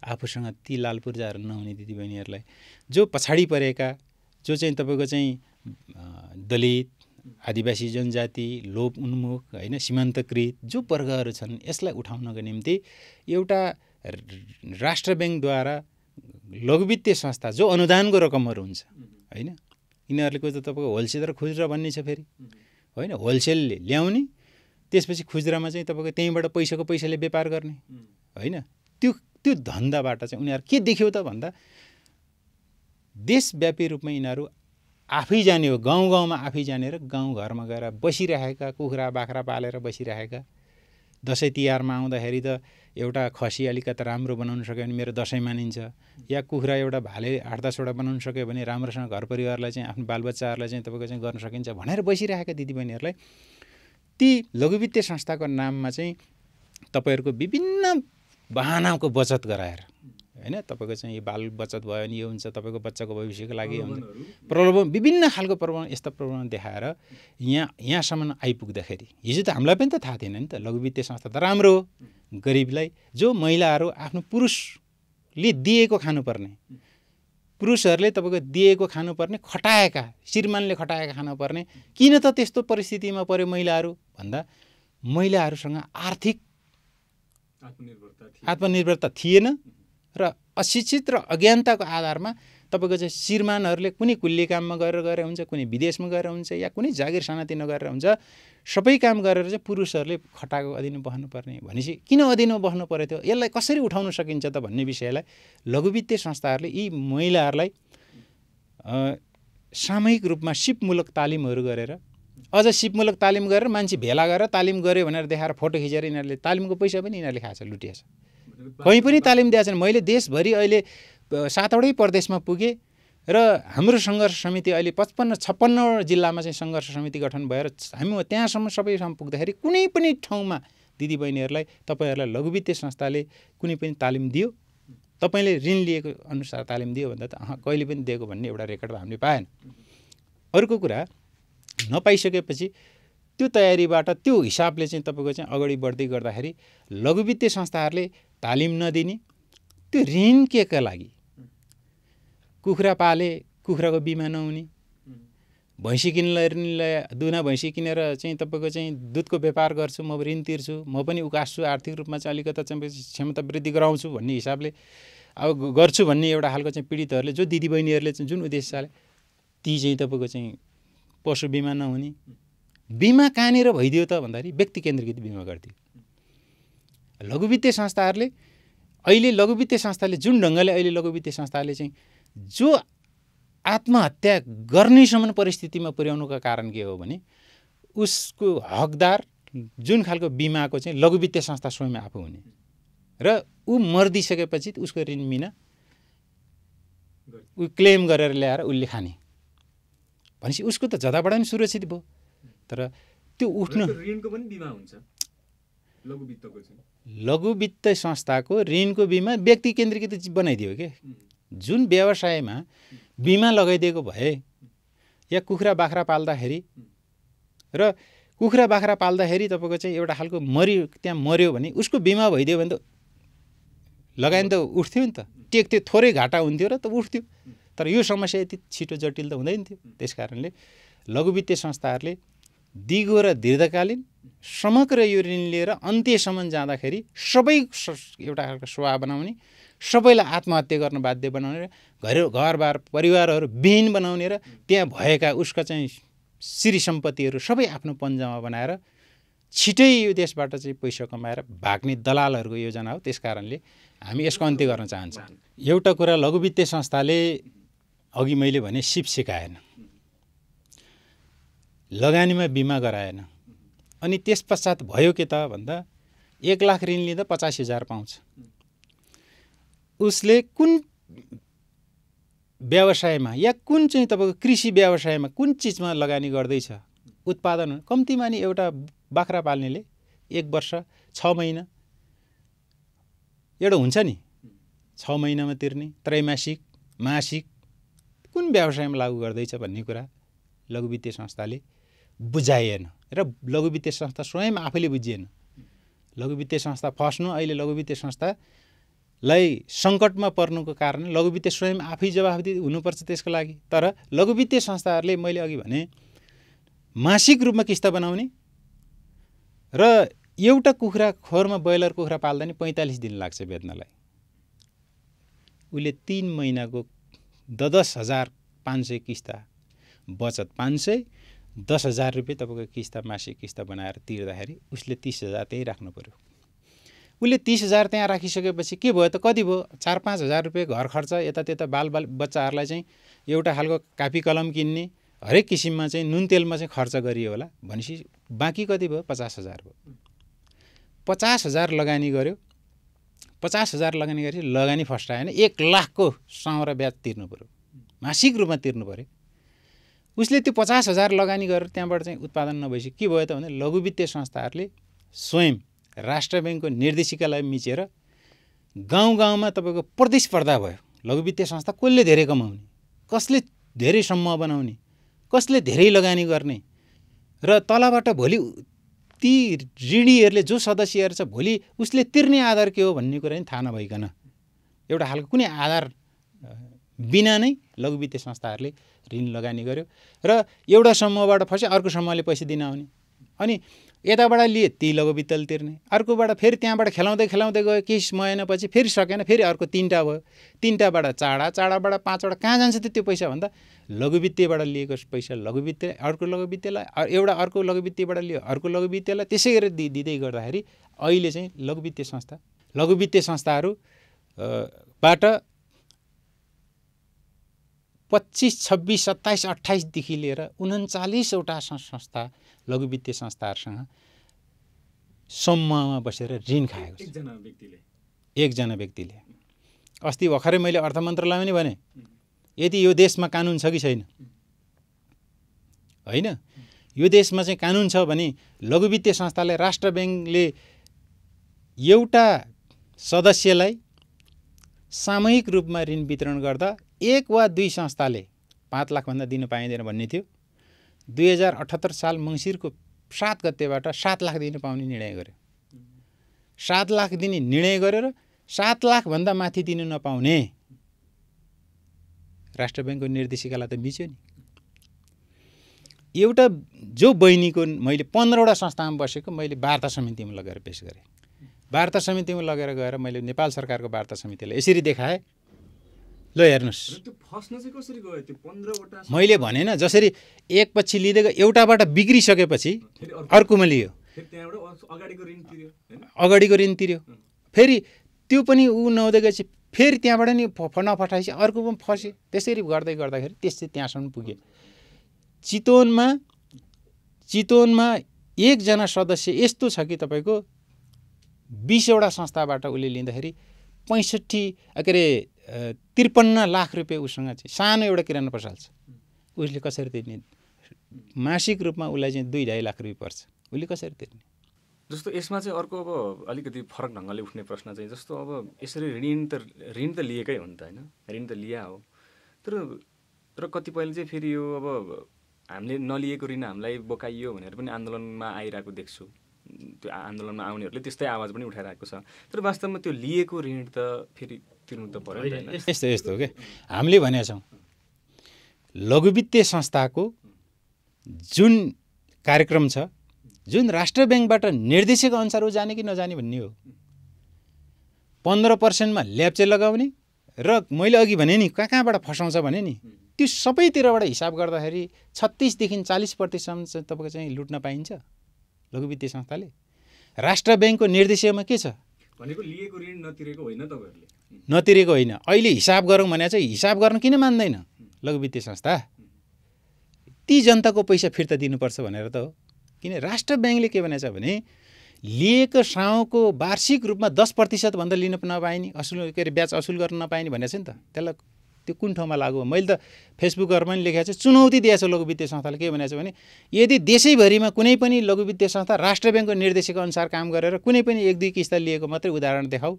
आफूसँग ती लालपुर्जाहरू नहुने दिदीबहिनीहरूलाई, जो पछाडि परेका, जो चाहिँ तपाईँको चाहिँ दलित, आदिवासी जनजाति, लोभ उन्मुख होइन, सीमान्तकृत जो वर्गहरू छन् यसलाई उठाउनको निम्ति एउटा राष्ट्र बैंकद्वारा लघुवित्तीय संस्था जो अनुदानको रकमहरु हुन्छ हैन, यिनीहरुको त तपाईको होलसेल र खुजरा भन्ने छ फेरि हैन। होलसेलले ल्याउने त्यसपछि खुजरामा चाहिँ तपाईको त्यहीबाट पैसाको पैसाले व्यापार गर्ने हैन। त्यो त्यो धन्दाबाट चाहिँ उनीहरु के देख्यो त भन्दा देशव्यापी रूपमा यिनीहरु आफै जाने हो, गाउँ गाउँमा आफै जानेर गाउँ घरमा गएर बसिरहेका, कुखुरा बाख्रा पालेर बसिरहेका। दसैँ तिहारमा आउँदाखेरि त एउटा खसी अलिकति राम्रो बनाउन सक्यो भने मेरो दसैँ मानिन्छ, या कुखुरा एउटा भाले आठ दसवटा बनाउन सक्यो भने राम्रोसँग घर परिवारलाई चाहिँ आफ्नो बालबच्चाहरूलाई चाहिँ तपाईँको चाहिँ गर्न सकिन्छ भनेर बसिरहेका दिदीबहिनीहरूलाई ती लघुवित्तीय संस्थाको नाममा चाहिँ तपाईहरूको विभिन्न बहानाको बचत गराएर हैन। तपाईको चाहिँ यो बाल बचत भयो नि यो हुन्छ, तपाईको बच्चाको भविष्यको लागि हुन्छ, प्रलोभन विभिन्न खालको प्रलोभन यस्ता प्रलोभन देखाएर यहाँ यहाँसम्म आइपुग्दाखेरि हिजो त हामीलाई पनि त थाहा थिएन नि त। लघुवित्तीय संस्था त राम्रो हो, गरिबलाई जो महिलाहरू आफ्नो पुरुषले दिएको खानुपर्ने, पुरुषहरूले तपाईँको दिएको खानुपर्ने, खटाएका श्रीमानले खटाएका खानुपर्ने, किन त त्यस्तो परिस्थितिमा पर्यो महिलाहरू भन्दा महिलाहरूसँग आर्थिक आत्मनिर्भरता थिएन आत्मनिर्भरता थिएन र अशिक्षित र अज्ञानताको आधारमा तपाईको चाहिँ श्रीमानहरूले कुनै कुल्ली काममा गरेर गएर हुन्छ, कुनै विदेशमा गएर हुन्छ, या कुनै जागिर सानातिनो गरेर हुन्छ, सबै काम गरेर चाहिँ पुरुषहरूले खटाको अधीनमा बस्नुपर्ने भनेपछि किन अधीनमा बस्नु पर्यो थियो, यसलाई कसरी उठाउन सकिन्छ त भन्ने विषयलाई लघुवित्तीय संस्थाहरूले यी महिलाहरूलाई सामूहिक रूपमा सिपमूलक तालिमहरू गरेर, अझ सिपमूलक तालिम गरेर मान्छे भेला गरेर तालिम गऱ्यो भनेर देखाएर फोटो खिचेर यिनीहरूले तालिमको पैसा पनि यिनीहरूले खाएछ, लुटिएछ। कहीँ पनि तालिम दिएका छैन। मैले देशभरि अहिले सातवटै प्रदेशमा पुगेँ र हाम्रो सङ्घर्ष समिति अहिले पचपन्न छप्पन्न जिल्लामा चाहिँ सङ्घर्ष समिति गठन भएर हामी त्यहाँसम्म सबैसम्म पुग्दाखेरि कुनै पनि ठाउँमा दिदीबहिनीहरूलाई तपाईँहरूलाई लघुवित्तीय संस्थाले कुनै पनि तालिम दियो, तपाईँले ऋण लिएको अनुसार तालिम दियो भन्दा त अह कहिले पनि दिएको भन्ने एउटा रेकर्ड हामीले पाएन। अर्को कुरा नपाइसकेपछि त्यो तयारीबाट त्यो हिसाबले चाहिँ तपाईँको चाहिँ अगाडि बढ्दै गर्दाखेरि लघुवित्तीय संस्थाहरूले तालिम नदिने, त्यो ऋण केका लागि, कुखुरा पाले कुखुराको बिमा नहुने, भैँसी किन्नलाई दुना भैँसी किनेर चाहिँ तपाईँको चाहिँ दुधको व्यापार गर्छु, म ऋण तिर्छु, म पनि उकास्छु, आर्थिक रूपमा चाहिँ अलिकति चाहिँ क्षमता वृद्धि गराउँछु भन्ने हिसाबले अब गर्छु भन्ने एउटा खालको चाहिँ पीडितहरूले जो दिदीबहिनीहरूले चाहिँ जुन उद्देश्यले ती चाहिँ तपाईँको चाहिँ पशु बिमा नहुने, बिमा कहाँनिर भइदियो त भन्दाखेरि व्यक्ति केन्द्रित बिमा गरिदियो। लघुवित्तीय संस्थाहरूले अहिले लघुवित्तीय संस्थाले जुन ढङ्गले अहिले लघुवित्तीय संस्थाले चाहिँ जो आत्महत्या गर्नेसम्म परिस्थितिमा पुर्याउनुको कारण के हो भने उसको हकदार जुन खालको बिमाको चाहिँ लघुवित्तीय संस्था स्वयं आफू हुने र ऊ मर्दिसकेपछि उसको ऋण बिना ऊ क्लेम गरेर ल्याएर उसले खाने भनेपछि उसको त जताबाट पनि सुरक्षित भयो। तर त्यो उठ्नु ऋणको पनि बिमा हुन्छ लघुवित्तको, लघुवित्त संस्थाको ऋणको बिमा व्यक्ति केन्द्रित बनाइदियो के। जुन व्यवसायमा बिमा लगाइदिएको भए या कुखुरा बाख्रा पाल्दाखेरि र कुखुरा बाख्रा पाल्दाखेरि तपाईँको चाहिँ एउटा खालको मर्यो, त्यहाँ मर्यो भने उसको बिमा भइदियो भने त लगानी त उठ्थ्यो नि त, टेक्थ्यो, थोरै घाटा हुन्थ्यो र त उठ्थ्यो। तर यो समस्या यति छिटो जटिल त हुँदैन थियो। त्यस कारणले लघुवित्तीय संस्थाहरूले दिगो र दीर्घकालीन समग्र यो ऋण लिएर अन्त्यसम्म जाँदाखेरि सबै एउटा खालको स्वाह बनाउने, सबैलाई आत्महत्या गर्न बाध्य बनाउने, घर घरबार परिवारहरू विहीन बनाउने र त्यहाँ भएका उसका चाहिँ श्री सम्पत्तिहरू सबै आफ्नो पन्जामा बनाएर छिटै यो देशबाट चाहिँ पैसा कमाएर भाग्ने दलालहरूको योजना हो। त्यस कारणले हामी यसको अन्त्य गर्न चाहन्छौँ। एउटा कुरा लघुवित्तीय संस्थाले अघि मैले भने सिप सिकाएन, लगानीमा बिमा गराएन, अनि त्यस पश्चात भयो के त भन्दा एक लाख ऋण लिँदा पचास हजार पाउँछ, उसले कुन व्यवसायमा या कुन चाहिँ तपाईँको कृषि व्यवसायमा कुन चिजमा लगानी गर्दैछ, उत्पादन कम्तीमा नि एउटा बाख्रा पाल्नेले एक वर्ष छ महिना एउटा हुन्छ नि छ महिनामा तिर्ने, त्रैमासिक मासिक कुन व्यवसायमा लागू गर्दैछ भन्ने कुरा लघुवित्तीय संस्थाले बुझाइएन र लघुवित्तीय संस्था स्वयं आफैले बुझिएन। लघुवित्तीय संस्था फस्नु अहिले लघुवित्तीय संस्था लाई सङ्कटमा पर्नुको कारण लघुवित्तीय स्वयं आफै जवाफदेही हुनुपर्छ त्यसको लागि। तर लघुवित्तीय संस्थाहरूले मैले अघि भने मासिक रूपमा किस्ता बनाउने र एउटा कुखुरा खोरमा ब्रोइलर कुखुरा पाल्दा नि पैंतालीस दिन लाग्छ बेच्नलाई। उसले तीन महीना को दस हजार पांच सौ किस्ता बचत पांच सौ दस हजार रुपये तपाईको किस्ता मासिक किस्ता बनाएर तिर्दाखेरि उसले तीस हजार त्यही राख्नु पर्यो। उसले तीस हजार त्यहाँ राखिसकेपछि के भयो त कति भयो चार पाँच हजार रुपये घर खर्च यतात्यता बालबाल बच्चाहरूलाई चाहिँ एउटा खालको कापी कलम किन्ने हरेक किसिममा चाहिँ नुन तेलमा चाहिँ खर्च गरियो होला। भनेपछि बाँकी कति भयो पचास हजार भयो। पचास हजार लगानी गर्यो पचास हजार लगानी गरी लगानी फस्टाएन एक लाखको साउरा ब्याज तिर्नु पर्यो मासिक रूपमा तिर्नु पर्यो। उसले त्यो पचास हजार लगानी गरेर त्यहाँबाट चाहिँ उत्पादन नभएपछि के भयो त भने लघु वित्तीय संस्थाहरूले स्वयं राष्ट्र बैंकको निर्देशिकालाई मिचेर गाउँ गाउँमा तपाईको प्रतिस्पर्धा भयो। लघु वित्तीय संस्था कसले धेरै कमाउने कसले धेरै समूह बनाउने कसले धेरै लगानी गर्ने र तलबाट भोलि ती ऋणीहरूले जो सदस्यहरू छ भोलि उसले तिर्ने आधार के हो भन्ने कुरा नि थाहा नभइकन एउटा हालको कुनै आधार बिना नै लघु वित्तीय संस्थाहरूले ऋण लगानी गर्यो र एउटा समूहबाट फस्यो अर्को समूहले पैसा दिन आउने अनि यताबाट लिए ती लघु वित्तले तिर्ने अर्कोबाट फेरि त्यहाँबाट खेलाउँदै खेलाउँदै गयो केही महिनापछि फेरि सकेन फेरि अर्को तिनवटा भयो तिनवटाबाट चाडा चाडाबाट पाँचवटा कहाँ जान्छ त त्यो पैसा भन्दा लघु वित्तबाट लिएको पैसा लघु वित्त अर्को लघु वित्तलाई एउटा अर्को लघु वित्तबाट लियो अर्को लघु वित्तलाई त्यसै गरेर दिँदै गर्दाखेरि अहिले चाहिँ लघु वित्तीय संस्था लघु वित्तीय संस्थाहरू बाट पच्चीस छब्बीस सत्ताईस अट्ठाइसदेखि लिएर उनन्चालीसवटा संस्था लघु वित्तीय संस्थाहरूसँग समूहमा बसेर ऋण खाएको छ एकजना व्यक्तिले एकजना व्यक्तिले अस्ति भर्खरै मैले अर्थ मन्त्रालयमा पनि भने यदि यो देशमा कानुन छ कि छैन होइन यो देशमा चाहिँ कानुन छ भने लघु वित्तीय संस्थाले राष्ट्र ब्याङ्कले एउटा सदस्यलाई सामूहिक रूपमा ऋण वितरण गर्दा एक वा दुई संस्थाले पाँच लाखभन्दा दिन पाइँदैन भन्ने थियो। दुई हजार अठहत्तर साल मङ्सिरको सात गतेबाट सात लाख दिन पाउने निर्णय गर्यो। सात लाख दिने निर्णय गरेर सात लाखभन्दा माथि दिन नपाउने राष्ट्र ब्याङ्कको निर्देशिकालाई त मिच्यो नि। एउटा जो बहिनीको मैले पन्ध्रवटा संस्थामा बसेको मैले वार्ता समितिमा लगेर पेस गरेँ। वार्ता समितिमा लगेर गएर मैले नेपाल सरकारको वार्ता समितिलाई यसरी देखाएँ ल हेर्नुहोस् मैले भनेन जसरी एक पछि लिँदै एउटाबाट बिग्रिसकेपछि अर्कोमा लियो अगाडिको ऋण तिर्यो फेरि त्यो पनि ऊ नहुँदै गएपछि फेरि त्यहाँबाट नि नफठाएपछि अर्कोमा फस्यो। त्यसरी गर्दै गर्दाखेरि त्यसै त्यहाँसम्म पुग्यो। चितवनमा चितवनमा एकजना सदस्य यस्तो छ कि तपाईँको बीसवटा संस्थाबाट उसले लिँदाखेरि पैँसठी के अरे त्रिपन्न लाख रुपये उसँग चाहिँ सानो एउटा किराना पसल छ उसले कसरी तिर्ने मासिक रूपमा उसलाई चाहिँ दुई ढाई लाख रुपियाँ पर्छ उसले कसरी तिर्ने। जस्तो यसमा चाहिँ अर्को अब अलिकति फरक ढङ्गले उठ्ने प्रश्न चाहिँ जस्तो अब यसरी ऋण त ऋण त लिएकै हो नि त होइन ऋण त लिया हो तर तर कतिपयले चाहिँ फेरि यो अब हामीले नलिएको ऋण हामीलाई बोकाइयो भनेर पनि आन्दोलनमा आइरहेको देख्छु। त्यो आन्दोलनमा आउनेहरूले त्यस्तै आवाज पनि उठाइरहेको छ तर वास्तवमा त्यो लिएको ऋण त फेरि तिर्नु त पर्दैन। यस्तो यस्तो हो क्या हामीले भनेका छौँ लघु वित्तीय संस्थाको जुन कार्यक्रम छ जुन राष्ट्र ब्याङ्कबाट निर्देशिका अनुसार ऊ जाने कि नजाने भन्ने हो। पन्ध्र पर्सेन्टमा ल्याप्चे लगाउने र मैले अघि भने नि कहाँ कहाँबाट फसाउँछ भने नि त्यो सबैतिरबाट हिसाब गर्दाखेरि छत्तिसदेखि चालिस प्रतिशतसम्म चाहिँ तपाईँको चाहिँ लुट्न पाइन्छ। लघु वित्तीय संस्थाले राष्ट्र ब्याङ्कको निर्देशिकामा के छ भनेको लिएको ऋण नतिरेको होइन तपाईँहरूले नतिरेको होइन अहिले हिसाब गरौँ भने चाहिँ हिसाब गर्न किन मान्दैन लघु वित्तीय संस्था ती जनताको पैसा फिर्ता दिनुपर्छ भनेर त हो। किन राष्ट्र ब्याङ्कले के भनेछ भने लिएको साउको वार्षिक रूपमा दस प्रतिशतभन्दा लिन नपाइने असुल के अरे ब्याज असुल गर्न नपाइने भनेको छ नि त त्यसलाई त्यो कुन ठाउँमा लागु हो। मैले त फेसबुकहरूमा पनि लेखेको छु चुनौती दिएको छ लघु वित्तीय संस्थाले के भनेको छ भने यदि देशैभरिमा कुनै पनि लघु वित्तीय संस्था राष्ट्र ब्याङ्कको निर्देशिका अनुसार काम गरेर कुनै पनि एक दुई किस्ता लिएको मात्रै उदाहरण देखाऊ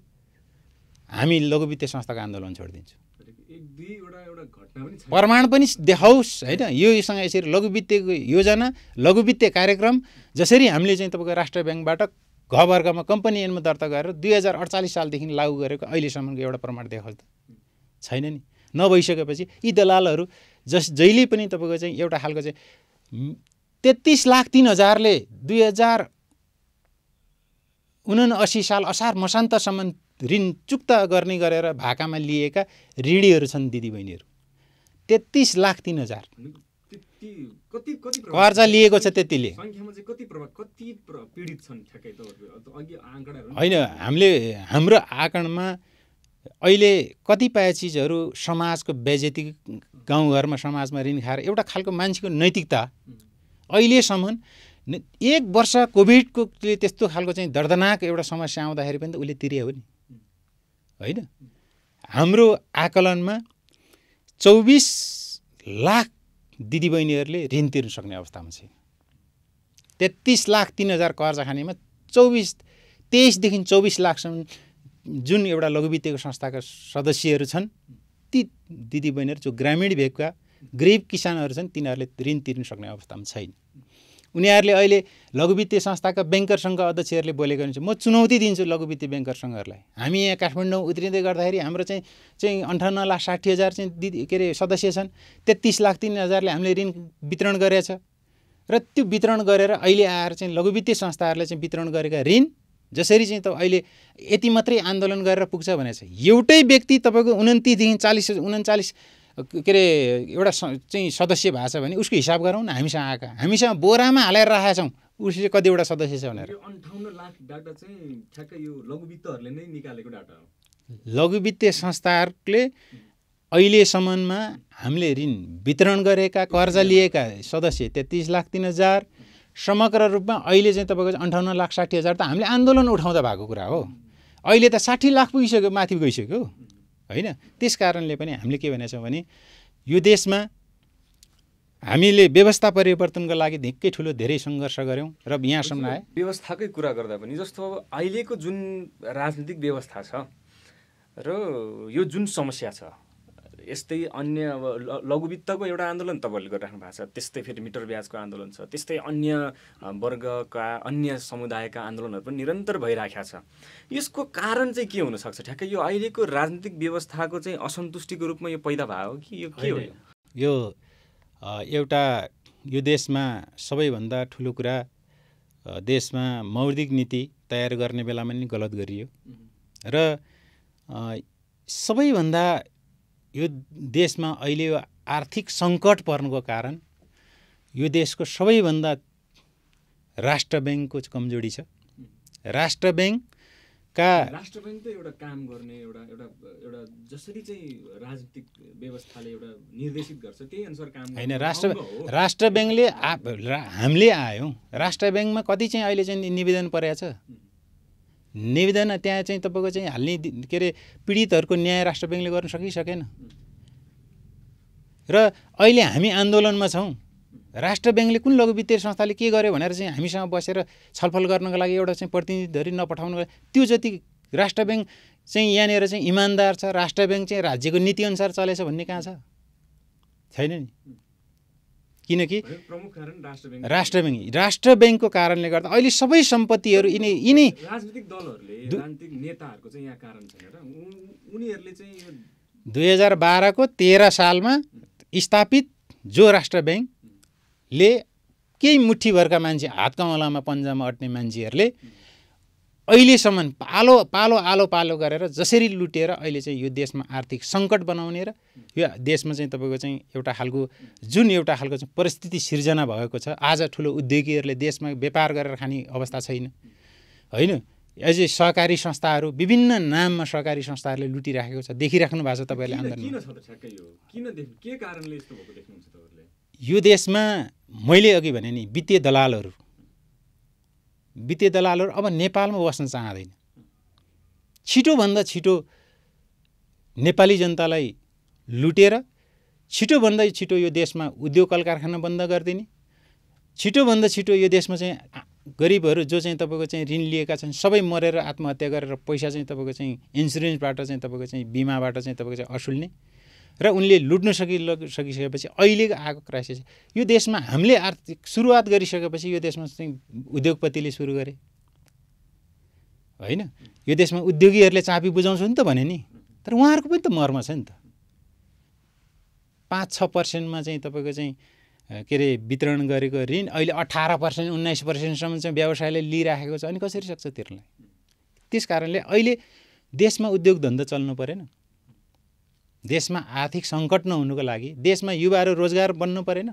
हामी लघु वित्तीय संस्थाको आन्दोलन छोडिदिन्छौँ। एक दुईवटा एउटा घटना पनि प्रमाण पनि देखाओस् होइन योसँग यसरी लघु वित्तीयको योजना लघु वित्तीय कार्यक्रम जसरी हामीले चाहिँ तपाईँको राष्ट्र ब्याङ्कबाट घ वर्गमा कम्पनी ऐनमा दर्ता गरेर दुई हजार अडचालिस सालदेखि लागू गरेको अहिलेसम्मको एउटा प्रमाण देखाओस् त छैन नि। नभइसकेपछि यी दलालहरू जस जहिले पनि तपाईँको चाहिँ एउटा खालको चाहिँ तेत्तिस लाख तीन हजारले दुई हजार उनासी साल असार मसान्तसम्म ऋण चुक्ता गर्ने गरेर भाकामा लिएका ऋणीहरू छन् दिदीबहिनीहरू। तेत्तीस लाख तीन हजार कर्जा लिएको छ। त्यतिले होइन, हामीले हाम्रो आँकनमा अहिले कतिपय चिजहरू समाजको बेजेती, गाउँघरमा समाजमा ऋण खाएर एउटा खालको मान्छेको नैतिकता अहिलेसम्म एक वर्ष कोभिडकोले त्यस्तो खालको चाहिँ दर्दनाक एउटा समस्या आउँदाखेरि पनि त उसले तिरे हो नि, होइन? हाम्रो आकलनमा चौबीस लाख दिदीबहिनीहरूले ऋण तिर्न सक्ने अवस्थामा छैन। तेत्तीस लाख तीन हजार कर्जा खानेमा चौबीस तेइसदेखि चौबीस लाखसम्म जुन एउटा लघुवित्तको संस्थाका सदस्यहरू छन् ती दिदीबहिनीहरू जो ग्रामीण भेगका गरिब किसानहरू छन् तिनीहरूले ऋण तिर्न सक्ने अवस्थामा छैन। उनीहरूले अहिले लघुवित्तीय संस्थाका ब्याङ्करसँग अध्यक्षहरूले बोलेको हुन्छ, म चुनौती दिन्छु लघुवित्तीय ब्याङ्करसँगहरूलाई। हामी यहाँ काठमाडौँ उत्रिँदै गर्दाखेरि हाम्रो चाहिँ चाहिँ अन्ठाउन्न लाख साठी हजार चाहिँ दिदी के अरे सदस्य छन्। तेत्तीस लाख तीन हजारले हामीले ऋण वितरण गरेछ र त्यो वितरण गरेर अहिले आएर चाहिँ लघुवित्तीय संस्थाहरूले चाहिँ वितरण गरेका ऋण जसरी चाहिँ त अहिले यति मात्रै आन्दोलन गरेर पुग्छ भनेछ। एउटै व्यक्ति तपाईँको उन्तिसदेखि चालिस उन्चालिस के अरे एउटा चाहिँ सदस्य भएको छ भने उसको हिसाब गरौँ न। हामीसँग आएका हामीसँग बोरामा हालेर राखेका छौँ उसले कतिवटा सदस्य छ भनेर। अन्ठाउन्न लाख डाटा चाहिँ ठ्याक्कै यो लघुवित्तहरूले नै निकालेको डाटा हो। लघुवित्तीय संस्थाहरूले अहिलेसम्ममा हामीले ऋण वितरण गरेका कर्जा लिएका सदस्य तेत्तीस लाख तीन हजार समग्र रूपमा अहिले चाहिँ तपाईँको अन्ठाउन्न लाख साठी हजार त हामीले आन्दोलन उठाउँदा भएको कुरा हो। अहिले त साठी लाख पुगिसक्यो, माथि गइसक्यो, होइन? त्यस कारणले पनि हामीले के भनेछौँ भने यो देशमा हामीले व्यवस्था परिवर्तनको लागि निकै ठुलो धेरै सङ्घर्ष गऱ्यौँ र यहाँसम्म आयो। व्यवस्थाकै कुरा गर्दा पनि जस्तो अब अहिलेको जुन राजनीतिक व्यवस्था छ र यो जुन समस्या छ, यस्तै अन्य अब लघुवित्तको एउटा आन्दोलन तपाईँले गरिराख्नु भएको छ, त्यस्तै फेरि मिटर ब्याजको आन्दोलन छ, त्यस्तै अन्य वर्गका अन्य समुदायका आन्दोलनहरू पनि निरन्तर भइराखेको छ। यसको कारण चाहिँ के हुनसक्छ? ठ्याक्कै यो अहिलेको राजनीतिक व्यवस्थाको चाहिँ असन्तुष्टिको रूपमा यो पैदा भयो कि यो के हो? यो एउटा यो देशमा सबैभन्दा ठुलो कुरा, देशमा मौद्रिक नीति तयार गर्ने बेलामा नि गलत गरियो र सबैभन्दा यो देशमा अहिले यो आर्थिक सङ्कट पर्नुको कारण यो देशको सबैभन्दा राष्ट्र ब्याङ्कको कमजोरी छ। राष्ट्र ब्याङ्कका राष्ट्र ब्याङ्क त एउटा काम गर्ने एउटा एउटा एउटा जसरी चाहिँ राजनीतिक व्यवस्थाले एउटा निर्देशित गर्छ त्यही अनुसार काम होइन। राष्ट्र राष्ट्र ब्याङ्कले हामीले आयौँ राष्ट्र ब्याङ्कमा कति चाहिँ अहिले चाहिँ निवेदन परेको छ। निवेदन त्यहाँ चाहिँ तपाईँको चाहिँ हाल्ने के अरे पीडितहरूको न्याय राष्ट्र ब्याङ्कले गर्न सकिसकेन र अहिले हामी आन्दोलनमा छौँ। राष्ट्र ब्याङ्कले कुन लघुवित्तीय संस्थाले के गर्यो भनेर चाहिँ हामीसँग बसेर छलफल गर्नको लागि एउटा चाहिँ प्रतिनिधिधरी नपठाउनुको लागि त्यो जति राष्ट्र ब्याङ्क चाहिँ यहाँनिर चाहिँ इमान्दार छ, राष्ट्र ब्याङ्क चाहिँ राज्यको नीतिअनुसार चलेछ भन्ने कहाँ छ? छैन नि। किनकि राष्ट्र ब्याङ्क राष्ट्र ब्याङ्कको कारणले गर्दा अहिले सबै सम्पत्तिहरू यिनी यिनी राजनीतिक दलहरूले राजनीतिक नेताहरूको चाहिँ यहाँ कारण छैन र उनीहरूले चाहिँ यो दुई हजार बाह्रको तेह्र सालमा स्थापित जो राष्ट्र ब्याङ्कले केही मुठीभरका मान्छे हातकौलामा पन्जामा अट्ने मान्छेहरूले अहिलेसम्म पालो पालो आलो पालो गरेर जसरी लुटेर अहिले चाहिँ यो देशमा आर्थिक सङ्कट बनाउने र यो देशमा चाहिँ तपाईँको चाहिँ एउटा खालको जुन एउटा खालको चाहिँ परिस्थिति सिर्जना भएको छ। आज ठुलो उद्योगीहरूले देशमा व्यापार गरेर खाने अवस्था छैन, होइन? एज ए सहकारी संस्थाहरू विभिन्न नाममा सहकारी संस्थाहरूले लुटिराखेको छ, देखिराख्नु भएको छ तपाईँहरूले आन्दोलन। यो देशमा मैले अघि भने नि वित्तीय दलालहरू वित्तीय दलालहरू अब नेपालमा बस्न चाहँदैन। छिटोभन्दा छिटो नेपाली जनतालाई लुटेर छिटोभन्दा छिटो यो देशमा उद्योग कल कारखाना बन्द गरिदिने, छिटोभन्दा छिटो यो देशमा चाहिँ गरिबहरू जो चाहिँ तपाईँको चाहिँ ऋण लिएका छन् सबै मरेर आत्महत्या गरेर पैसा चाहिँ तपाईँको चाहिँ इन्सुरेन्सबाट चाहिँ तपाईँको चाहिँ बिमाबाट चाहिँ तपाईँको चाहिँ असुल्ने र उनले लुट्न सकि सकिसकेपछि अहिले आएको क्राइसिस यो देशमा हामीले आर्थिक सुरुवात गरिसकेपछि यो देशमा चाहिँ उद्योगपतिले सुरु गरे, होइन? यो देशमा उद्योगीहरूले चाबी बुझाउँछ नि त भने नि, तर उहाँहरूको पनि त मर्म छ नि त। पाँच छ पर्सेन्टमा चाहिँ तपाईँको चाहिँ के अरे वितरण गरेको ऋण अहिले अठार पर्सेन्ट उन्नाइस पर्सेन्टसम्म चाहिँ व्यवसायले लिइराखेको छ, अनि कसरी सक्छ तिर्नलाई? त्यस कारणले अहिले देशमा उद्योग धन्दा चल्नु परेन, देशमा आर्थिक संकट नहुनुको लागि देशमा युवाहरू रोजगार बन्नु परेन।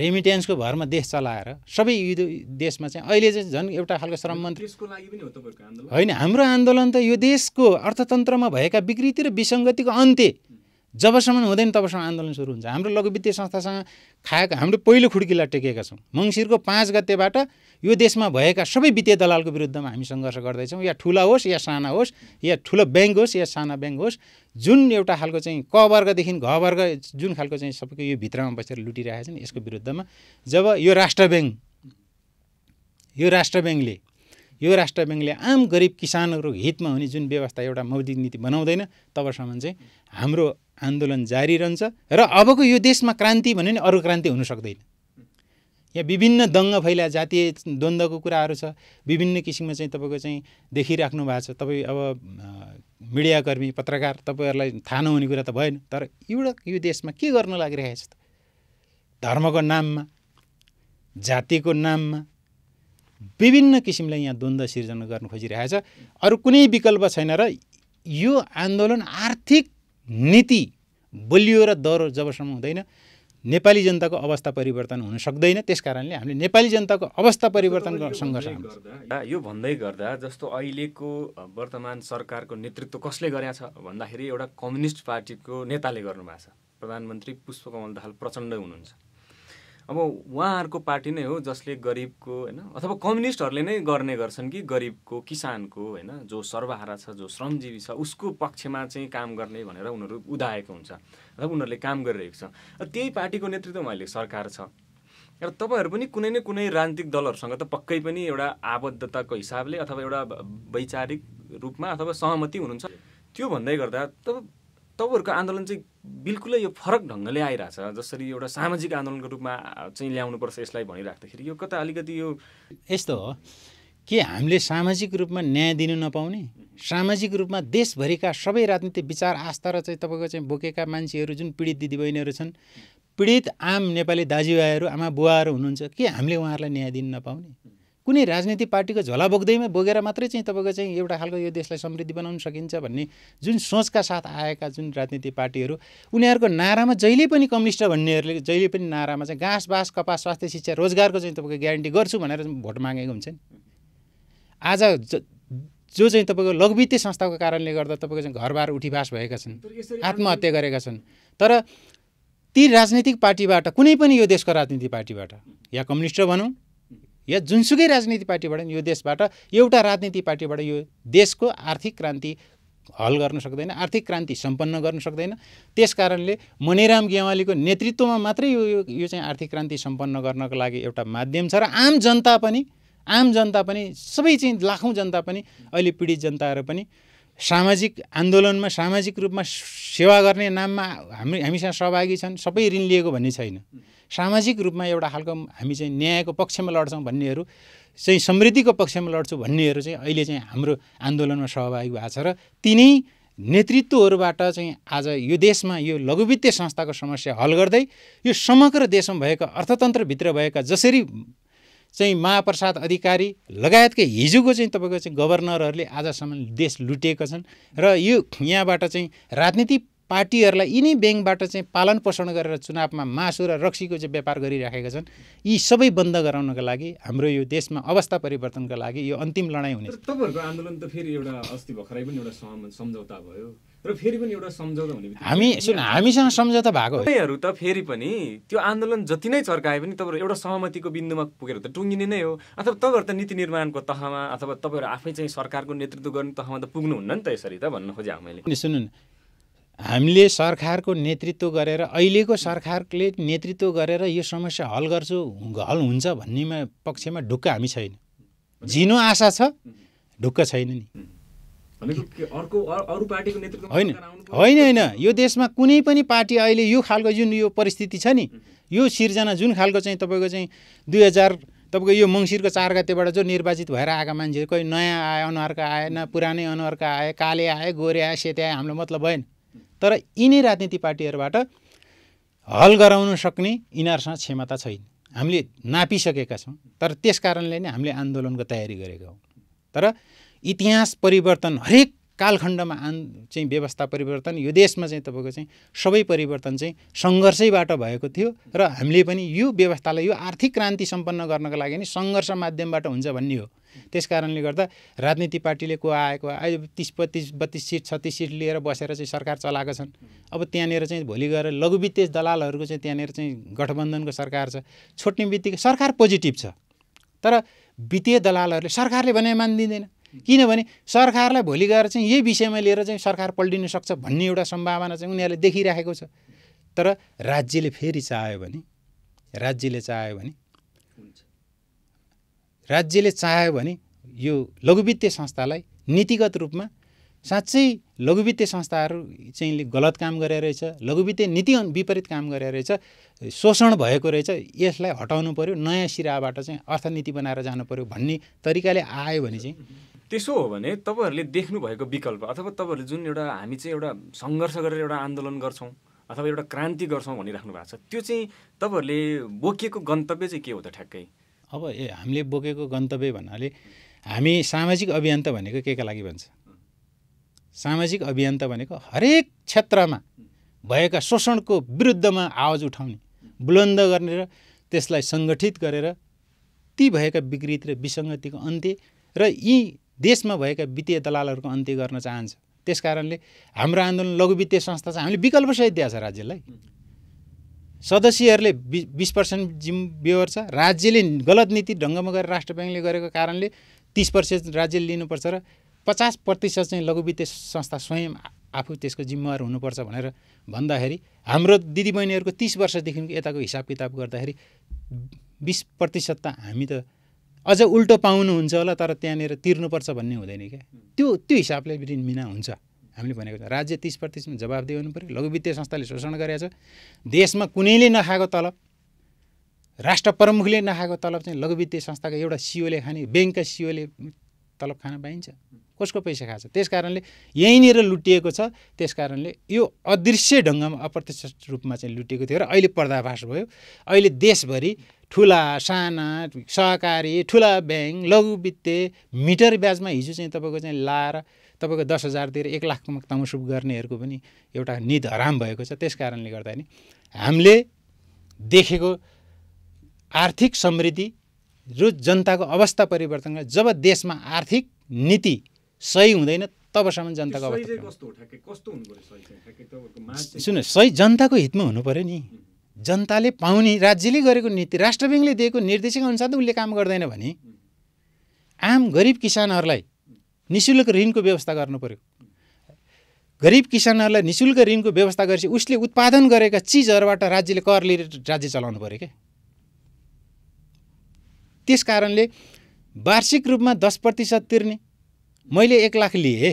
रेमिटेन्सको भरमा देश चलाएर सबै देशमा चाहिँ अहिले चाहिँ झन् एउटा खालको श्रम मन्त्री होइन। हाम्रो आन्दोलन त यो देशको अर्थतन्त्रमा भएका विकृति र विसङ्गतिको अन्त्य जबसम्म हुँदैन तबसम्म आन्दोलन सुरु हुन्छ। हाम्रो लघुवित्तीय संस्थासँग खाएको हामीले पहिलो खुड्किला टेकेका छौँ। मङ्सिरको पाँच गतेबाट यो देशमा भएका सबै वित्तीय दलालको विरुद्धमा हामी सङ्घर्ष गर्दैछौँ, या ठुला होस् या साना होस्, या ठुलो ब्याङ्क होस् या साना ब्याङ्क होस्, जुन एउटा खालको चाहिँ क वर्गदेखि घ वर्ग जुन खालको चाहिँ सबैको यो भित्रमा बसेर लुटिरहेका छन्, यसको विरुद्धमा जब यो राष्ट्र ब्याङ्क यो राष्ट्र ब्याङ्कले यो राष्ट्र ब्याङ्कले आम गरिब किसानहरूको हितमा हुने जुन व्यवस्था एउटा मौद्रिक नीति बनाउँदैन तबसम्म चाहिँ हाम्रो आन्दोलन जारी रहन्छ। र अबको यो देशमा क्रान्ति भन्यो नि अरू क्रान्ति हुन सक्दैन। यहाँ विभिन्न दङ्ग फैला जातीय द्वन्द्वको कुराहरू छ, विभिन्न किसिममा चाहिँ तपाईँको चाहिँ देखिराख्नु भएको छ। तपाईँ अब मिडियाकर्मी पत्रकार तपाईँहरूलाई थाहा नहुने कुरा त भएन, तर एउटा यो देशमा के गर्न लागिरहेछ त? धर्मको नाममा, जातिको नाममा विभिन्न किसिमले यहाँ द्वन्द्व सिर्जना गर्न खोजिरहेछ। अरू कुनै विकल्प छैन। र यो आन्दोलन आर्थिक नीति बलियो र दरो जबसम्म हुँदैन नेपाली जनताको अवस्था परिवर्तन हुन सक्दैन। त्यस कारणले हामीले नेपाली जनताको अवस्था परिवर्तन सङ्घर्ष गर्दा यो भन्दै गर्दा जस्तो अहिलेको वर्तमान सरकारको नेतृत्व कसले गरेको छ भन्दाखेरि एउटा कम्युनिस्ट पार्टीको नेताले गर्नुभएको छ। प्रधानमन्त्री पुष्पकमल दाहाल प्रचण्ड हुनुहुन्छ। अब उहाँहरूको पार्टी नै हो जसले गरिबको होइन अथवा कम्युनिस्टहरूले नै गर्ने गर्छन् कि गरिबको किसानको होइन जो सर्वहारा छ, जो श्रमजीवी छ, उसको पक्षमा चाहिँ काम गर्ने भनेर उनीहरू उदाएको हुन्छ अथवा उनीहरूले काम गरिरहेको छ। र त्यही पार्टीको नेतृत्वमा अहिले सरकार छ। र तपाईँहरू पनि कुनै न कुनै राजनीतिक दलहरूसँग त पक्कै पनि एउटा आबद्धताको हिसाबले अथवा एउटा वैचारिक रूपमा अथवा सहमति हुनुहुन्छ। त्यो भन्दै गर्दा त तपाईँहरूको आन्दोलन चाहिँ बिल्कुलै यो फरक ढङ्गले आइरहेछ। जसरी एउटा सामाजिक आन्दोलनको रूपमा चाहिँ ल्याउनुपर्छ यसलाई भनिराख्दाखेरि यो कता अलिकति यो यस्तो हो कि हामीले सामाजिक रूपमा न्याय दिनु नपाउने, सामाजिक रूपमा देशभरिका सबै राजनीतिक विचार आस्था र चाहिँ तपाईँको चाहिँ बोकेका मान्छेहरू जुन पीडित दिदीबहिनीहरू छन्, पीडित आम नेपाली दाजुभाइहरू, आमा बुवाहरू हुनुहुन्छ, के हामीले उहाँहरूलाई न्याय दिन नपाउने? कुनै राजनीतिक पार्टीको झोला बोक्दैमा बोकेर मात्रै चाहिँ तपाईँको चाहिँ एउटा खालको यो देशलाई समृद्धि बनाउन सकिन्छ भन्ने जुन सोचका साथ आएका जुन राजनीतिक पार्टीहरू, उनीहरूको नारामा जहिले पनि कम्युनिस्ट भन्नेहरूले जहिले पनि नारामा चाहिँ घाँस बाँस कपास स्वास्थ्य शिक्षा रोजगारको चाहिँ तपाईँको ग्यारेन्टी गर्छु भनेर भोट मागेको हुन्छ नि। आज जो चाहिँ तपाईँको लघुवित्तीय संस्थाको कारणले गर्दा तपाईँको चाहिँ घरबार उठीबास भएका छन्, आत्महत्या गरेका छन्, तर ती राजनीतिक पार्टीबाट कुनै पनि यो देशको राजनीतिक पार्टीबाट या कम्युनिस्ट भनौँ या जुनसुकै राजनीतिक पार्टीबाट यो देशबाट एउटा राजनीतिक पार्टीबाट यो देशको आर्थिक क्रान्ति हल गर्न सक्दैन, आर्थिक क्रान्ति सम्पन्न गर्न सक्दैन। त्यस कारणले मनिराम गेवालीको नेतृत्वमा मात्रै यो यो चाहिँ आर्थिक क्रान्ति सम्पन्न गर्नको लागि एउटा माध्यम छ। र आम जनता पनि आम जनता पनि सबै चाहिँ लाखौँ जनता पनि अहिले पीडित जनताहरू पनि सामाजिक आन्दोलनमा सामाजिक रूपमा सेवा गर्ने नाममा हामी हामीसँग सहभागी छन्। सबै ऋण लिएको भन्ने छैन। सामाजिक रूपमा एउटा खालको हामी चाहिँ न्यायको पक्षमा लड्छौँ भन्नेहरू चाहिँ समृद्धिको पक्षमा लड्छौँ भन्नेहरू चाहिँ अहिले चाहिँ हाम्रो आन्दोलनमा सहभागी भएको छ। र तिनै नेतृत्वहरूबाट चाहिँ आज यो देशमा यो लघुवित्तीय संस्थाको समस्या हल गर्दै यो समग्र देशमा भएका अर्थतन्त्रभित्र भएका जसरी चाहिँ महाप्रसाद अधिकारी लगायतकै हिजोको चाहिँ तपाईँको चाहिँ गभर्नरहरूले आजसम्म देश लुटेका छन्। र यो यहाँबाट चाहिँ राजनीतिक पार्टीहरूलाई यिनै ब्याङ्कबाट चाहिँ पालन पोषण गरेर चुनावमा मासु र रक्सीको चाहिँ व्यापार गरिराखेका छन्। यी सबै बन्द गराउनका लागि हाम्रो यो देशमा अवस्था परिवर्तनका लागि यो अन्तिम लडाइँ हुने। तपाईँहरूको आन्दोलन त फेरि एउटा अस्ति भर्खरै पनि एउटा सम्झौता भयो र फेरि पनि एउटा सम्झौता हुने हामी सुन हामीसँग सम्झौता भएको तपाईँहरू त फेरि पनि त्यो आन्दोलन जति नै चर्काए पनि तपाईँहरू एउटा सहमतिको बिन्दुमा पुगेर त टुङ्गिने नै हो। अथवा तपाईँहरू त नीति निर्माणको तहमा अथवा तपाईँहरू आफै चाहिँ सरकारको नेतृत्व गर्ने तहमा त पुग्नुहुन्न नि त। यसरी त भन्न खोजेँ मैले। सुन्नु, हामीले सरकारको नेतृत्व गरेर अहिलेको सरकारले नेतृत्व गरेर यो समस्या हल गर्छु हल हुन्छ भन्नेमा पक्षमा ढुक्क हामी छैन। झिनो आशा छ, ढुक्क छैन नि। होइन होइन होइन यो देशमा कुनै पनि पार्टी अहिले यो खालको जुन यो परिस्थिति छ नि, यो सिर्जना जुन खालको चाहिँ तपाईँको चाहिँ दुई हजार तपाईँको यो मङ्सिरको चार गतेबाट जो निर्वाचित भएर आएका मान्छेहरू कोही नयाँ आए अनुहारका आए न पुरानै अनुहारका आए, काले आए, गोरे आए, सेते आए, हाम्रो मतलब भएन। तर यिनै राजनीतिक पार्टीहरूबाट हल गराउन सक्ने यिनीहरूसँग क्षमता छैन। हामीले नापिसकेका छौँ। तर त्यस कारणले नै हामीले आन्दोलनको तयारी गरेका हौँ। तर इतिहास परिवर्तन हरेक कालखण्डमा आन चाहिँ व्यवस्था परिवर्तन यो देशमा चाहिँ तपाईको चाहिँ सबै परिवर्तन चाहिँ संघर्षैबाट भएको थियो र हामीले पनि यो व्यवस्थालाई यो आर्थिक क्रान्ति सम्पन्न गर्नका लागि नि संघर्ष माध्यमबाट हुन्छ भन्ने हो। त्यसकारणले गर्दा राजनीति पार्टीले को आएको आयो तीस बत्तीस बत्तीस सीट छत्तीस सीट लिएर बसेर चाहिँ सरकार चलाएका छन्। अब त्यहाँनेर चाहिँ भोलि गएर लघुवित्तीय दलालहरूको चाहिँ त्यहाँनेर चाहिँ गठबन्धनको सरकार छ। छोड्ने बित्तिकै सरकार पोजिटिभ छ तर वित्तीय दलालहरूले सरकारले भने मान्दिँदैन, किनभने सरकारलाई भोलि गएर चाहिँ यही विषयमा लिएर चाहिँ सरकार पल्टिन सक्छ भन्ने एउटा सम्भावना चाहिँ उनीहरूले देखिराखेको छ। तर राज्यले फेरि चाह्यो भने राज्यले चाह्यो भने राज्यले चाह्यो भने यो लघुवित्तीय संस्थालाई नीतिगत रूपमा साँच्चै लघुवित्तीय संस्थाहरू चाहिँ गलत काम गरेर रहेछ, लघुवित्तीय नीति विपरीत काम गरेर रहेछ, शोषण भएको रहेछ, यसलाई हटाउनु पर्यो, नयाँ सिराबाट चाहिँ अर्थनीति बनाएर जानु पर्यो भन्ने तरिकाले आयो भने चाहिँ त्यसो हो भने तपाईहरुले देख्नु भएको विकल्प अथवा तपाईहरुले जुन एउटा हामी चाहिँ एउटा संघर्ष गरेर एउटा आन्दोलन गर्छौं अथवा एउटा क्रान्ति गर्छौं भनिराख्नु भएको छ त्यो चाहिँ तपाईहरुले बोकेको गन्तव्य चाहिँ के हो त ठ्याक्कै? अब ए हामीले बोकेको गन्तव्य भन्नाले हामी सामाजिक अभियन्ता भनेको केका लागि भन्छ? सामाजिक अभियन्ता भनेको हरेक क्षेत्रमा भएका शोषणको विरुद्धमा आवाज उठाउने, बुलन्द गर्ने र त्यसलाई सङ्गठित गरेर ती भएका विकृति र विसङ्गतिको अन्त्य र यी देशमा भएका वित्तीय दलालहरूको अन्त्य गर्न चाहन्छ। त्यसकारणले हाम्रो आन्दोलन लघुवित्तीय संस्था चाहिँ हामीले विकल्पसहित दिएको छ। राज्यलाई सदस्यहरूले बीस पर्सेन्ट जिम्मे बेहोर छ, राज्यले गलत नीति ढङ्गमा गरेर राष्ट्र ब्याङ्कले गरेको कारणले तीस पर्सेन्ट राज्यले लिनुपर्छ र पचास प्रतिशत चाहिँ लघुवित्तीय संस्था स्वयं आफू त्यसको जिम्मेवार हुनुपर्छ भनेर भन्दाखेरि हाम्रो दिदीबहिनीहरूको तीस वर्षदेखिको यताको हिसाब किताब गर्दाखेरि बीस प्रतिशत त हामी त अझ उल्टो पाउनुहुन्छ होला तर त्यहाँनिर तिर्नुपर्छ भन्ने हुँदैन क्या। त्यो त्यो हिसाबले ऋण मिना हुन्छ। हामीले भनेको छ राज्य तीस प्रतिशतमा जवाबदेही हुनु पऱ्यो। लघुवित्तीय संस्थाले शोषण गरेको छ, देशमा कुनैले नखाएको तलब, राष्ट्र प्रमुखले नखाएको तलब चाहिँ लघुवित्तीय संस्थाको एउटा सिओले खाने, ब्याङ्कका सिओले तलब खान पाइन्छ? कसको पैसा खान्छ? त्यसकारणले यहीँनिर लुटिएको छ। त्यसकारणले यो अदृश्य ढङ्गमा अप्रत्यक्ष रूपमा चाहिँ लुटिएको थियो र अहिले पर्दाफास भयो। अहिले देशभरि ठुला साना सहकारी, ठुला ब्याङ्क, लघु वित्तीय मिटर ब्याजमा हिजो चाहिँ तपाईँको चाहिँ लाएर तपाईँको दस हजार दिएर एक लाखमा तमसुप गर्नेहरूको पनि एउटा निध हराम भएको छ। त्यस कारणले गर्दा नि हामीले देखेको आर्थिक समृद्धि र जनताको अवस्था परिवर्तन, जब देशमा आर्थिक नीति सही हुँदैन तबसम्म जनताको अवस्था सुन्नु सही जनताको हितमा हुनु पर्यो नि। जनताले पाउने राज्यले गरेको नीति, राष्ट्र ब्याङ्कले दिएको निर्देशिका अनुसार त उसले काम गर्दैन भने आम गरिब किसानहरूलाई निःशुल्क ऋणको व्यवस्था गर्नु पर्यो। गरिब किसानहरूलाई निःशुल्क ऋणको व्यवस्था गरेपछि उसले उत्पादन गरेका चिजहरूबाट राज्यले कर लिएर राज्य चलाउनु पर्यो क्या। त्यस कारणले वार्षिक रूपमा दस प्रतिशत तिर्ने, मैले एक लाख लिएँ,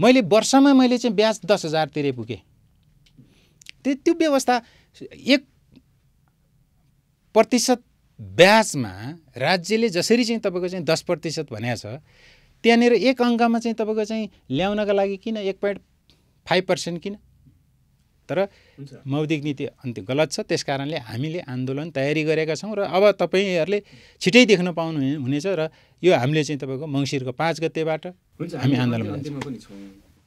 मैले वर्षमा मैले चाहिँ ब्याज दस हजार तिरे पुगेँ, त्यो त्यो व्यवस्था एक प्रतिशत ब्याजमा राज्यले जसरी चाहिँ तपाईँको चाहिँ दस प्रतिशत भनेको छ त्यहाँनिर एक अङ्कमा चाहिँ तपाईँको चाहिँ ल्याउनका लागि किन एक पोइन्ट फाइभ पर्सेन्ट किन? तर मौद्रिक नीति अन्त्य गलत छ। त्यस कारणले हामीले आन्दोलन तयारी गरेका छौँ र अब तपाईँहरूले छिटै देख्न पाउनु हुनेछ र यो हामीले चाहिँ तपाईँको मङ्सिरको पाँच गतेबाट हामी आन्दोलन पनि छौँ।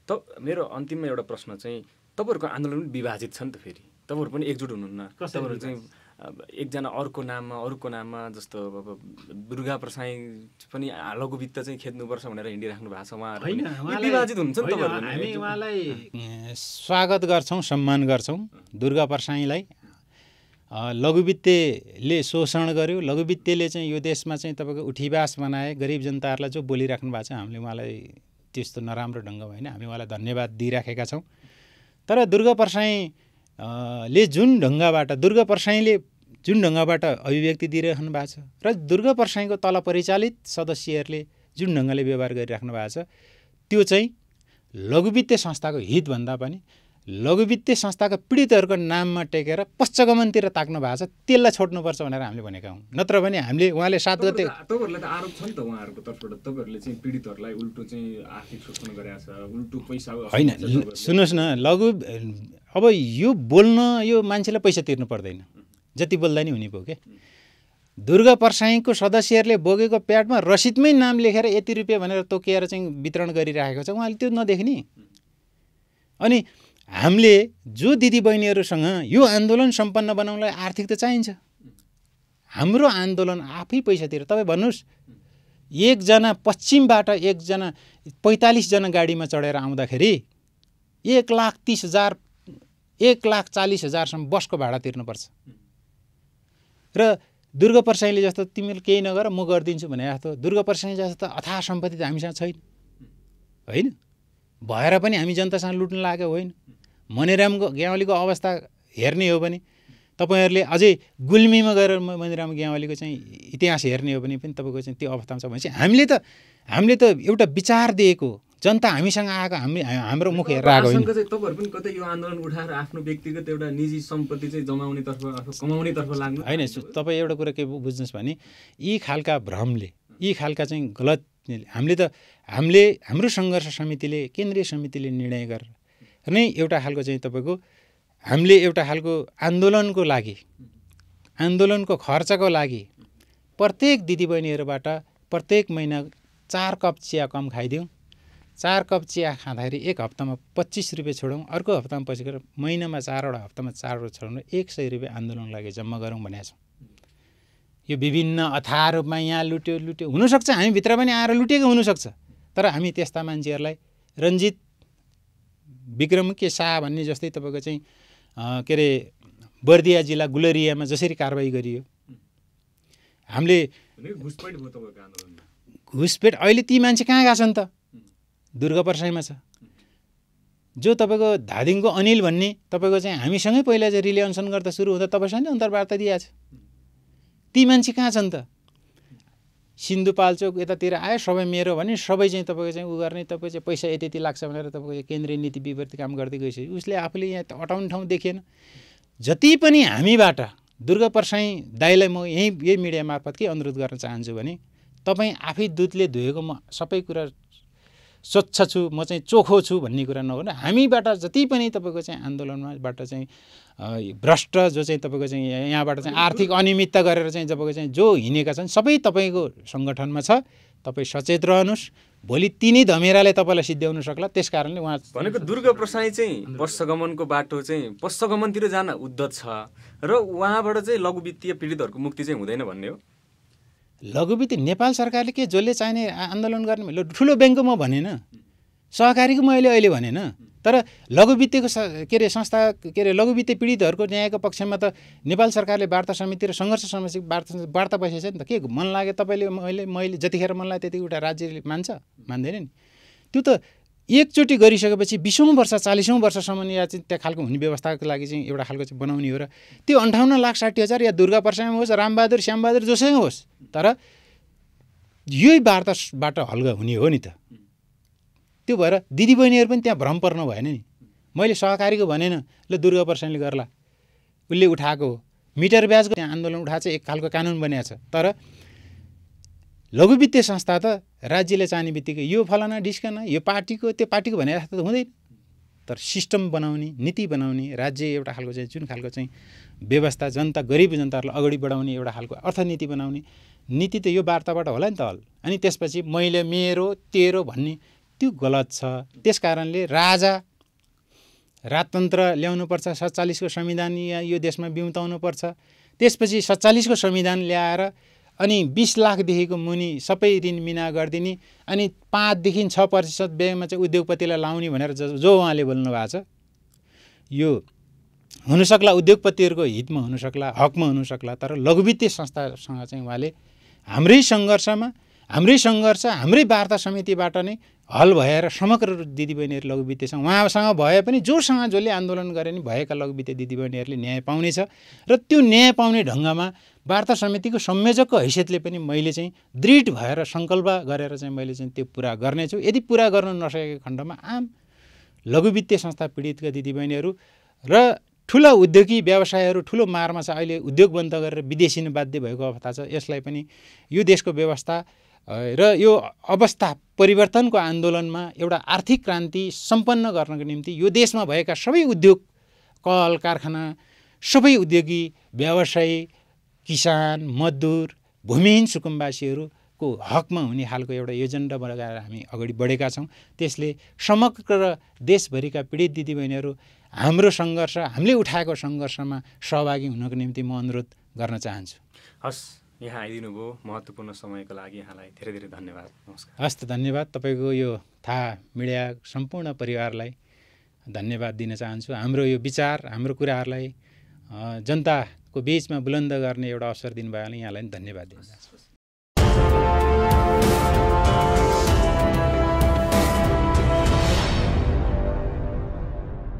त मेरो अन्तिममा एउटा प्रश्न चाहिँ तपाईहरुको आन्दोलन पनि विभाजित छ नि त, फेरि तपाईहरु पनि एकजुट हुनुहुन्न, तपाईहरु चाहिँ एकजना अर्को नाममा अर्को नाममा जस्तो अब दुर्गा प्रसाई पनि लघुवित्त चाहिँ खेद्नुपर्छ भनेर हिँडिराख्नु भएको छ, उहाँहरु विभाजित हुनुहुन्छ नि तपाईहरु। हामी उहाँलाई स्वागत गर्छौं, सम्मान गर्छौं। दुर्गा प्रसाईलाई लघुवित्तले शोषण गर्यो, लघुवित्तले चाहिँ यो देशमा चाहिँ तपाईको उठीबास बनाए, गरिब जनताहरुलाई जो बोलिराख्नु भएको छ हामीले उहाँलाई त्यस्तो नराम्रो ढङ्गमा हैन हामी उहाँलाई धन्यवाद दिइराखेका छौं। तर दुर्गा प्रसाईले जुन ढङ्गबाट दुर्गा प्रसाईले जुन ढङ्गबाट अभिव्यक्ति दिइराख्नु भएको छ र दुर्गा प्रसाईको तल परिचालित सदस्यहरूले जुन ढङ्गले व्यवहार गरिराख्नु भएको छ त्यो चाहिँ लघुवित्तीय संस्थाको हितभन्दा पनि लघुवित्तीय संस्थाको पीडितहरूको नाममा टेकेर पश्चगमनतिर ताक्नु भएको छ, त्यसलाई छोड्नुपर्छ भनेर हामीले भनेका हौँ। नत्र भने हामीले उहाँले सात गते तपाईहरुलाई त आरोप छ नि त उहाँहरूको तर्फबाट तपाईँहरूले चाहिँ पीडितहरूलाई उल्टो चाहिँ आर्थिक शोषण गरेका छ, उल्टो पैसा हैन। सुन्नुहोस् न, लघु अब यो बोल्न यो मान्छेलाई पैसा तिर्नु पर्दैन, जति बोल्दा नि हुने भयो के। दुर्गा परसाईको सदस्यहरुले बोगेको प्याडमा रसिदमै नाम लेखेर यति रुपैयाँ भनेर तोकेर चाहिँ वितरण गरिराखेको छ। उहाँले त्यो नदेख्ने। अनि हामीले जो दिदीबहिनीहरुसँग यो आन्दोलन सम्पन्न बनाउनलाई आर्थिक त चाहिन्छ। हाम्रो आन्दोलन आफै पैसा तिरेर तपाई भन्नुस् एकजना पश्चिमबाट एकजना पैंतालीस जना गाडीमा चढेर आउँदाखेरि एक लाख तीस हजार एक लाख चालीस हजारसम्म बसको भाडा तिर्नुपर्छ र दुर्गा परसाईले जस्तो तिमीले केही नगर म गर्दिन्छु भने जस्तो दुर्गा परसाई जस्तो अथाह सम्पत्ति त हामीसँग छैन होइन। भएर पनि हामी जनतासँग लुट्न लाग्यो होइन। मनिराम ग्यावालीको अवस्था हेर्ने हो भने तपाईहरुले अझै गुल्मीमा गएर मनिराम ग्यावालीको चाहिँ इतिहास हेर्ने हो भने पनि तपाईको चाहिँ त्यो अवस्थामा छ भनेपछि हामीले त हामीले त एउटा विचार दिएको जनता हामीसँग आएको हामी हाम्रो मुख हेरेर आएको होइन। तपाईहरु पनि कतै यो आन्दोलन उठाएर आफ्नो व्यक्तिगत एउटा निजी सम्पत्ति चाहिँ जमाउने तर्फ अथवा कमाउने तर्फ लाग्नु हैन। तपाई एउटा कुरा के बुझ्नुस् भने यी खालका भ्रमले यी खालका चाहिँ गलत हामीले त हामीले हाम्रो संघर्ष समितिले केन्द्रीय समितिले निर्णय गरेर नै एउटा खालको चाहिँ तपाईको हामीले एउटा खालको आन्दोलनको लागि आन्दोलनको खर्चको लागि प्रत्येक दिदीबहिनीहरुबाट प्रत्येक महिना चार कप चिया कम खाइदियौ। चार कप चिया खाँदाखेरि एक हप्तामा पच्चीस रुपये छोडौँ, अर्को हप्तामा पछि गएर महिनामा चारवटा हप्तामा चारवटा छोड्नु एक सय रुपियाँ आन्दोलनको लागि जम्मा गरौँ भनेका छौँ। यो विभिन्न अथाह रूपमा यहाँ लुट्यो लुट्यो हुनसक्छ, हामी भित्र पनि आएर लुटेको हुनसक्छ, तर हामी त्यस्ता मान्छेहरूलाई रञ्जित विक्रम के शाह भन्ने जस्तै तपाईँको चाहिँ के अरे बर्दिया जिल्ला गुलेरियामा जसरी कारवाही गरियो हामीले घुसपेट। अहिले ती मान्छे कहाँ गएको छन् त? दुर्गा परसाईमा छ। जो तपाईँको धादिङको अनिल भन्ने तपाईँको चाहिँ हामीसँगै पहिला चाहिँ रिले अनसन गर्दा सुरु हुँदा तपाईँसँगै अन्तर्वार्ता दिइहाल्छ। ती मान्छे कहाँ छन् त? सिन्धुपाल्चोक यतातिर आयो सबै मेरो भने सबै चाहिँ तपाईँको चाहिँ उ गर्ने तपाईँ चाहिँ पैसा यति यति लाग्छ भनेर तपाईँको चाहिँ केन्द्रीय नीति विपरीत काम गर्दै गइसक्यो। उसले आफूले यहाँ अटाउने ठाउँ देखेन। जति पनि हामीबाट दुर्गा परसाई दाइलाई म यही यही मिडिया मार्फत के अनुरोध गर्न चाहन्छु भने तपाईँ आफै दुधले धोएको म सबै कुरा स्वच्छ छु म चाहिँ चोखो छु भन्ने कुरा नहुन। हामीबाट जति पनि तपाईँको चाहिँ आन्दोलनबाट चाहिँ भ्रष्ट जो चाहिँ तपाईँको चाहिँ यहाँबाट चाहिँ आर्थिक अनियमितता गरेर चाहिँ तपाईँको चाहिँ जो हिँडेका छन् सबै तपाईँको सङ्गठनमा छ। तपाईँ सचेत रहनुहोस्। भोलि तिनै धमेराले तपाईँलाई सिद्ध्याउन सक्ला। त्यस कारणले उहाँ भनेको दुर्गा प्रसाई चाहिँ वर्षगमनको बाटो चाहिँ वर्षगमनतिर जान उद्धत छ र उहाँबाट चाहिँ लघुवित्तीय पीडितहरूको मुक्ति चाहिँ हुँदैन भन्ने हो। लघुवित्त नेपाल सरकारले के जसले चाहिने आन्दोलन गर्ने ठुलो ब्याङ्कको म भनेन, सहकारीको मैले अहिले भनेन, तर लघुवित्तको के अरे संस्था के अरे लघुवित्त पीडितहरूको न्यायको पक्षमा त नेपाल सरकारले वार्ता समिति र सङ्घर्ष समिति वार्ता वार्ता बसेछ नि त। के मन लाग्यो तपाईँले मैले मैले जतिखेर मन लाग्यो त्यति एउटा राज्यले मान्छ? मान्दैन नि। त्यो त एकचोटि गरिसकेपछि बीसौँ वर्ष चालीसौँ वर्षसम्म या चाहिँ त्यहाँ खालको हुने व्यवस्थाको लागि चाहिँ एउटा खालको चाहिँ बनाउने हो र त्यो अन्ठाउन्न लाख साठी हजार या दुर्गा परसाईमा होस्, रामबहादुर श्यामबहादुर जोसैमा होस्, तर यही वार्ताबाट हल्का हुने हो नि त। त्यो भएर दिदीबहिनीहरू पनि त्यहाँ भ्रम पर्नु भएन नि। मैले सहकारीको भनेन, ल दुर्गा परसाईले गर्ला, उसले उठाएको हो। मिटर ब्याजको त्यहाँ आन्दोलन उठाएको छ, एक खालको कानुन बनाएको छ, तर लघुवित्तीय संस्था त राज्यले चाहने बित्तिकै यो फलाना ढिस्कना यो पार्टीको त्यो पार्टीको भनेर जस्तो त हुँदैन। तर सिस्टम बनाउने, नीति बनाउने, राज्य एउटा खालको चाहिँ जुन खालको चाहिँ व्यवस्था जनता गरिब जनताहरूलाई अगाडि बढाउने एउटा खालको अर्थनीति बनाउने नीति त यो वार्ताबाट होला नि त हल। अनि त्यसपछि मैले मेरो तेरो भन्ने त्यो गलत छ। त्यस कारणले राजा राजतन्त्र ल्याउनुपर्छ, सत्तालिसको संविधान यो देशमा बिउताउनुपर्छ, त्यसपछि सत्तालिसको संविधान ल्याएर अनि बीस लाखदेखिको मुनि सबै ऋण मिना गरिदिने अनि पाँचदेखि छ प्रतिशत ब्याङ्कमा चाहिँ उद्योगपतिलाई लाउने भनेर जो उहाँले बोल्नु भएको छ यो हुनसक्ला उद्योगपतिहरूको हितमा हुनसक्ला, हकमा हुनसक्ला, तर लघुवित्तीय संस्थासँग चाहिँ उहाँले हाम्रै सङ्घर्षमा हाम्रै सङ्घर्ष हाम्रै वार्ता समितिबाट नै हल भएर समग्र दिदीबहिनीहरू लघुवित्तसँग उहाँसँग भए पनि जोसँग जसले आन्दोलन गरे नि भएका लघुवित्तीय दिदीबहिनीहरूले न्याय पाउनेछ। र त्यो न्याय पाउने ढङ्गमा वार्ता समितिको संयोजकको हैसियतले पनि मैले चाहिँ दृढ भएर सङ्कल्प गरेर चाहिँ मैले चाहिँ त्यो पुरा गर्नेछु। यदि पुरा गर्न नसकेको खण्डमा आम लघुवित्तीय संस्था पीडितका दिदीबहिनीहरू र ठुला उद्योगी व्यवसायहरू ठुलो मारमा छ। अहिले उद्योग बन्द गरेर विदेशी बाध्य भएको अवस्था छ। यसलाई पनि यो देशको व्यवस्था र यो अवस्था परिवर्तनको आन्दोलनमा एउटा आर्थिक क्रान्ति सम्पन्न गर्नको निम्ति यो देशमा भएका सबै उद्योग कल कारखाना सबै उद्योगी व्यवसायी किसान मजदूर भूमिहीन सुकुम्बासीहरूको हकमा हुने खालको एउटा एजेन्डा बनाएर हामी अगाडि बढेका छौँ। त्यसले समग्र देशभरिका पीडित दिदीबहिनीहरू हाम्रो सङ्घर्ष हामीले उठाएको सङ्घर्षमा सहभागी हुनको निम्ति म अनुरोध गर्न चाहन्छु। हस्, यहाँ आइदिनु भयो, महत्त्वपूर्ण समयको लागि यहाँलाई धेरै धेरै धन्यवाद। नमस्कार। हस्, धन्यवाद। तपाईको यो था मिडिया सम्पूर्ण परिवारलाई धन्यवाद दिन चाहन्छु। हाम्रो यो विचार हाम्रो कुराहरूलाई जनताको बीचमा बुलन्द गर्ने एउटा अवसर दिनुभयो भने यहाँलाई धन्यवाद दिन चाहन्छु।